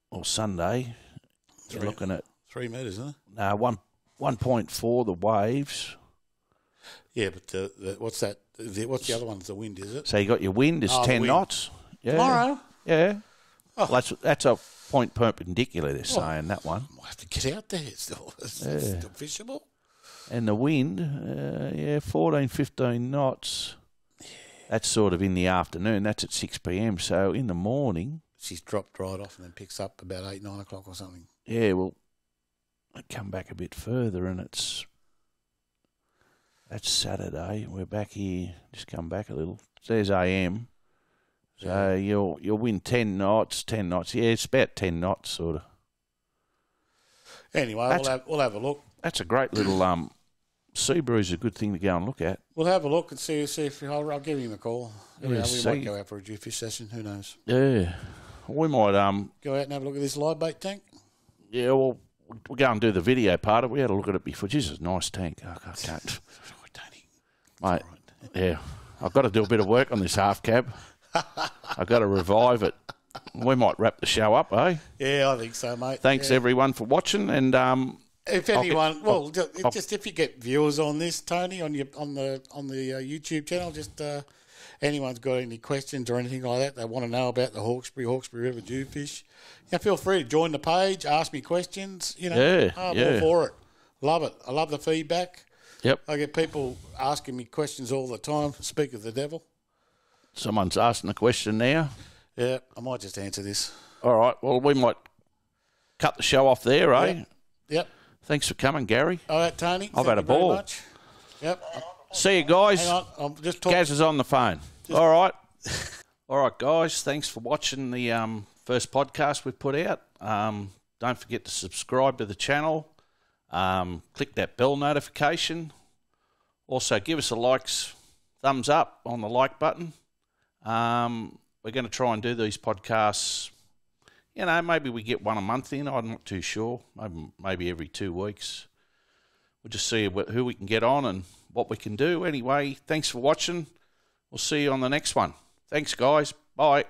Or Sunday. Three, you're looking at... Three metres, isn't it? No, one, one point four, the waves. Yeah, but the, the, what's that? The, what's the other one? The wind, is it? So you got your wind is oh, ten wind. knots. Yeah. Tomorrow? Yeah. Oh. Well, that's, that's a point perpendicular, they're oh. saying, that one. I might have to get out there. It's still, it's yeah. still fishable. And the wind, uh, yeah, fourteen, fifteen knots. Yeah. That's sort of in the afternoon. That's at six p m So in the morning... She's dropped right off and then picks up about eight, nine o'clock or something. Yeah, well, I come back a bit further and it's that's Saturday. We're back here. Just come back a little. There's A M. So yeah. you'll you'll win ten knots, ten knots. Yeah, it's about ten knots, sort of. Anyway, that's, we'll have we'll have a look. That's a great little um. Seabrew's a good thing to go and look at. We'll have a look and see see if I'll, I'll give him a call. Yeah, yeah, we see. might go out for a jewfish session. Who knows? Yeah. We might um go out and have a look at this live bait tank. Yeah, well, we'll go and do the video part of it. We had a look at it before. Jesus, nice tank. Oh, I can't. Mate, yeah, I've got to do a bit of work on this half cab. I've got to revive it. We might wrap the show up, eh? Yeah, I think so, mate. Thanks yeah. everyone for watching, and um, if anyone, get, well, I'll, just I'll, if you get viewers on this, Tony, on your on the on the uh, YouTube channel, just. Uh, Anyone's got any questions or anything like that they want to know about the Hawkesbury, Hawkesbury River Jewfish, yeah, feel free to join the page, ask me questions, you know, yeah, I'm yeah. all for it. Love it. I love the feedback. Yep. I get people asking me questions all the time, speak of the devil. Someone's asking a question now. Yeah, I might just answer this. All right. Well, we might cut the show off there, eh? Yep. yep. Thanks for coming, Gary. All right, Tony. I've Thank had a ball. Much. Yep. See you guys. Hang on. I'm just talking. Gaz is on the phone. Just All right. All right, guys. Thanks for watching the um, first podcast we put out. Um, don't forget to subscribe to the channel. Um, click that bell notification. Also, give us a likes, thumbs up on the like button. Um, we're going to try and do these podcasts. You know, maybe we get one a month in. I'm not too sure. Maybe, maybe every two weeks. We'll just see who we can get on and what we can do. Anyway, thanks for watching. We'll see you on the next one. Thanks, guys. Bye.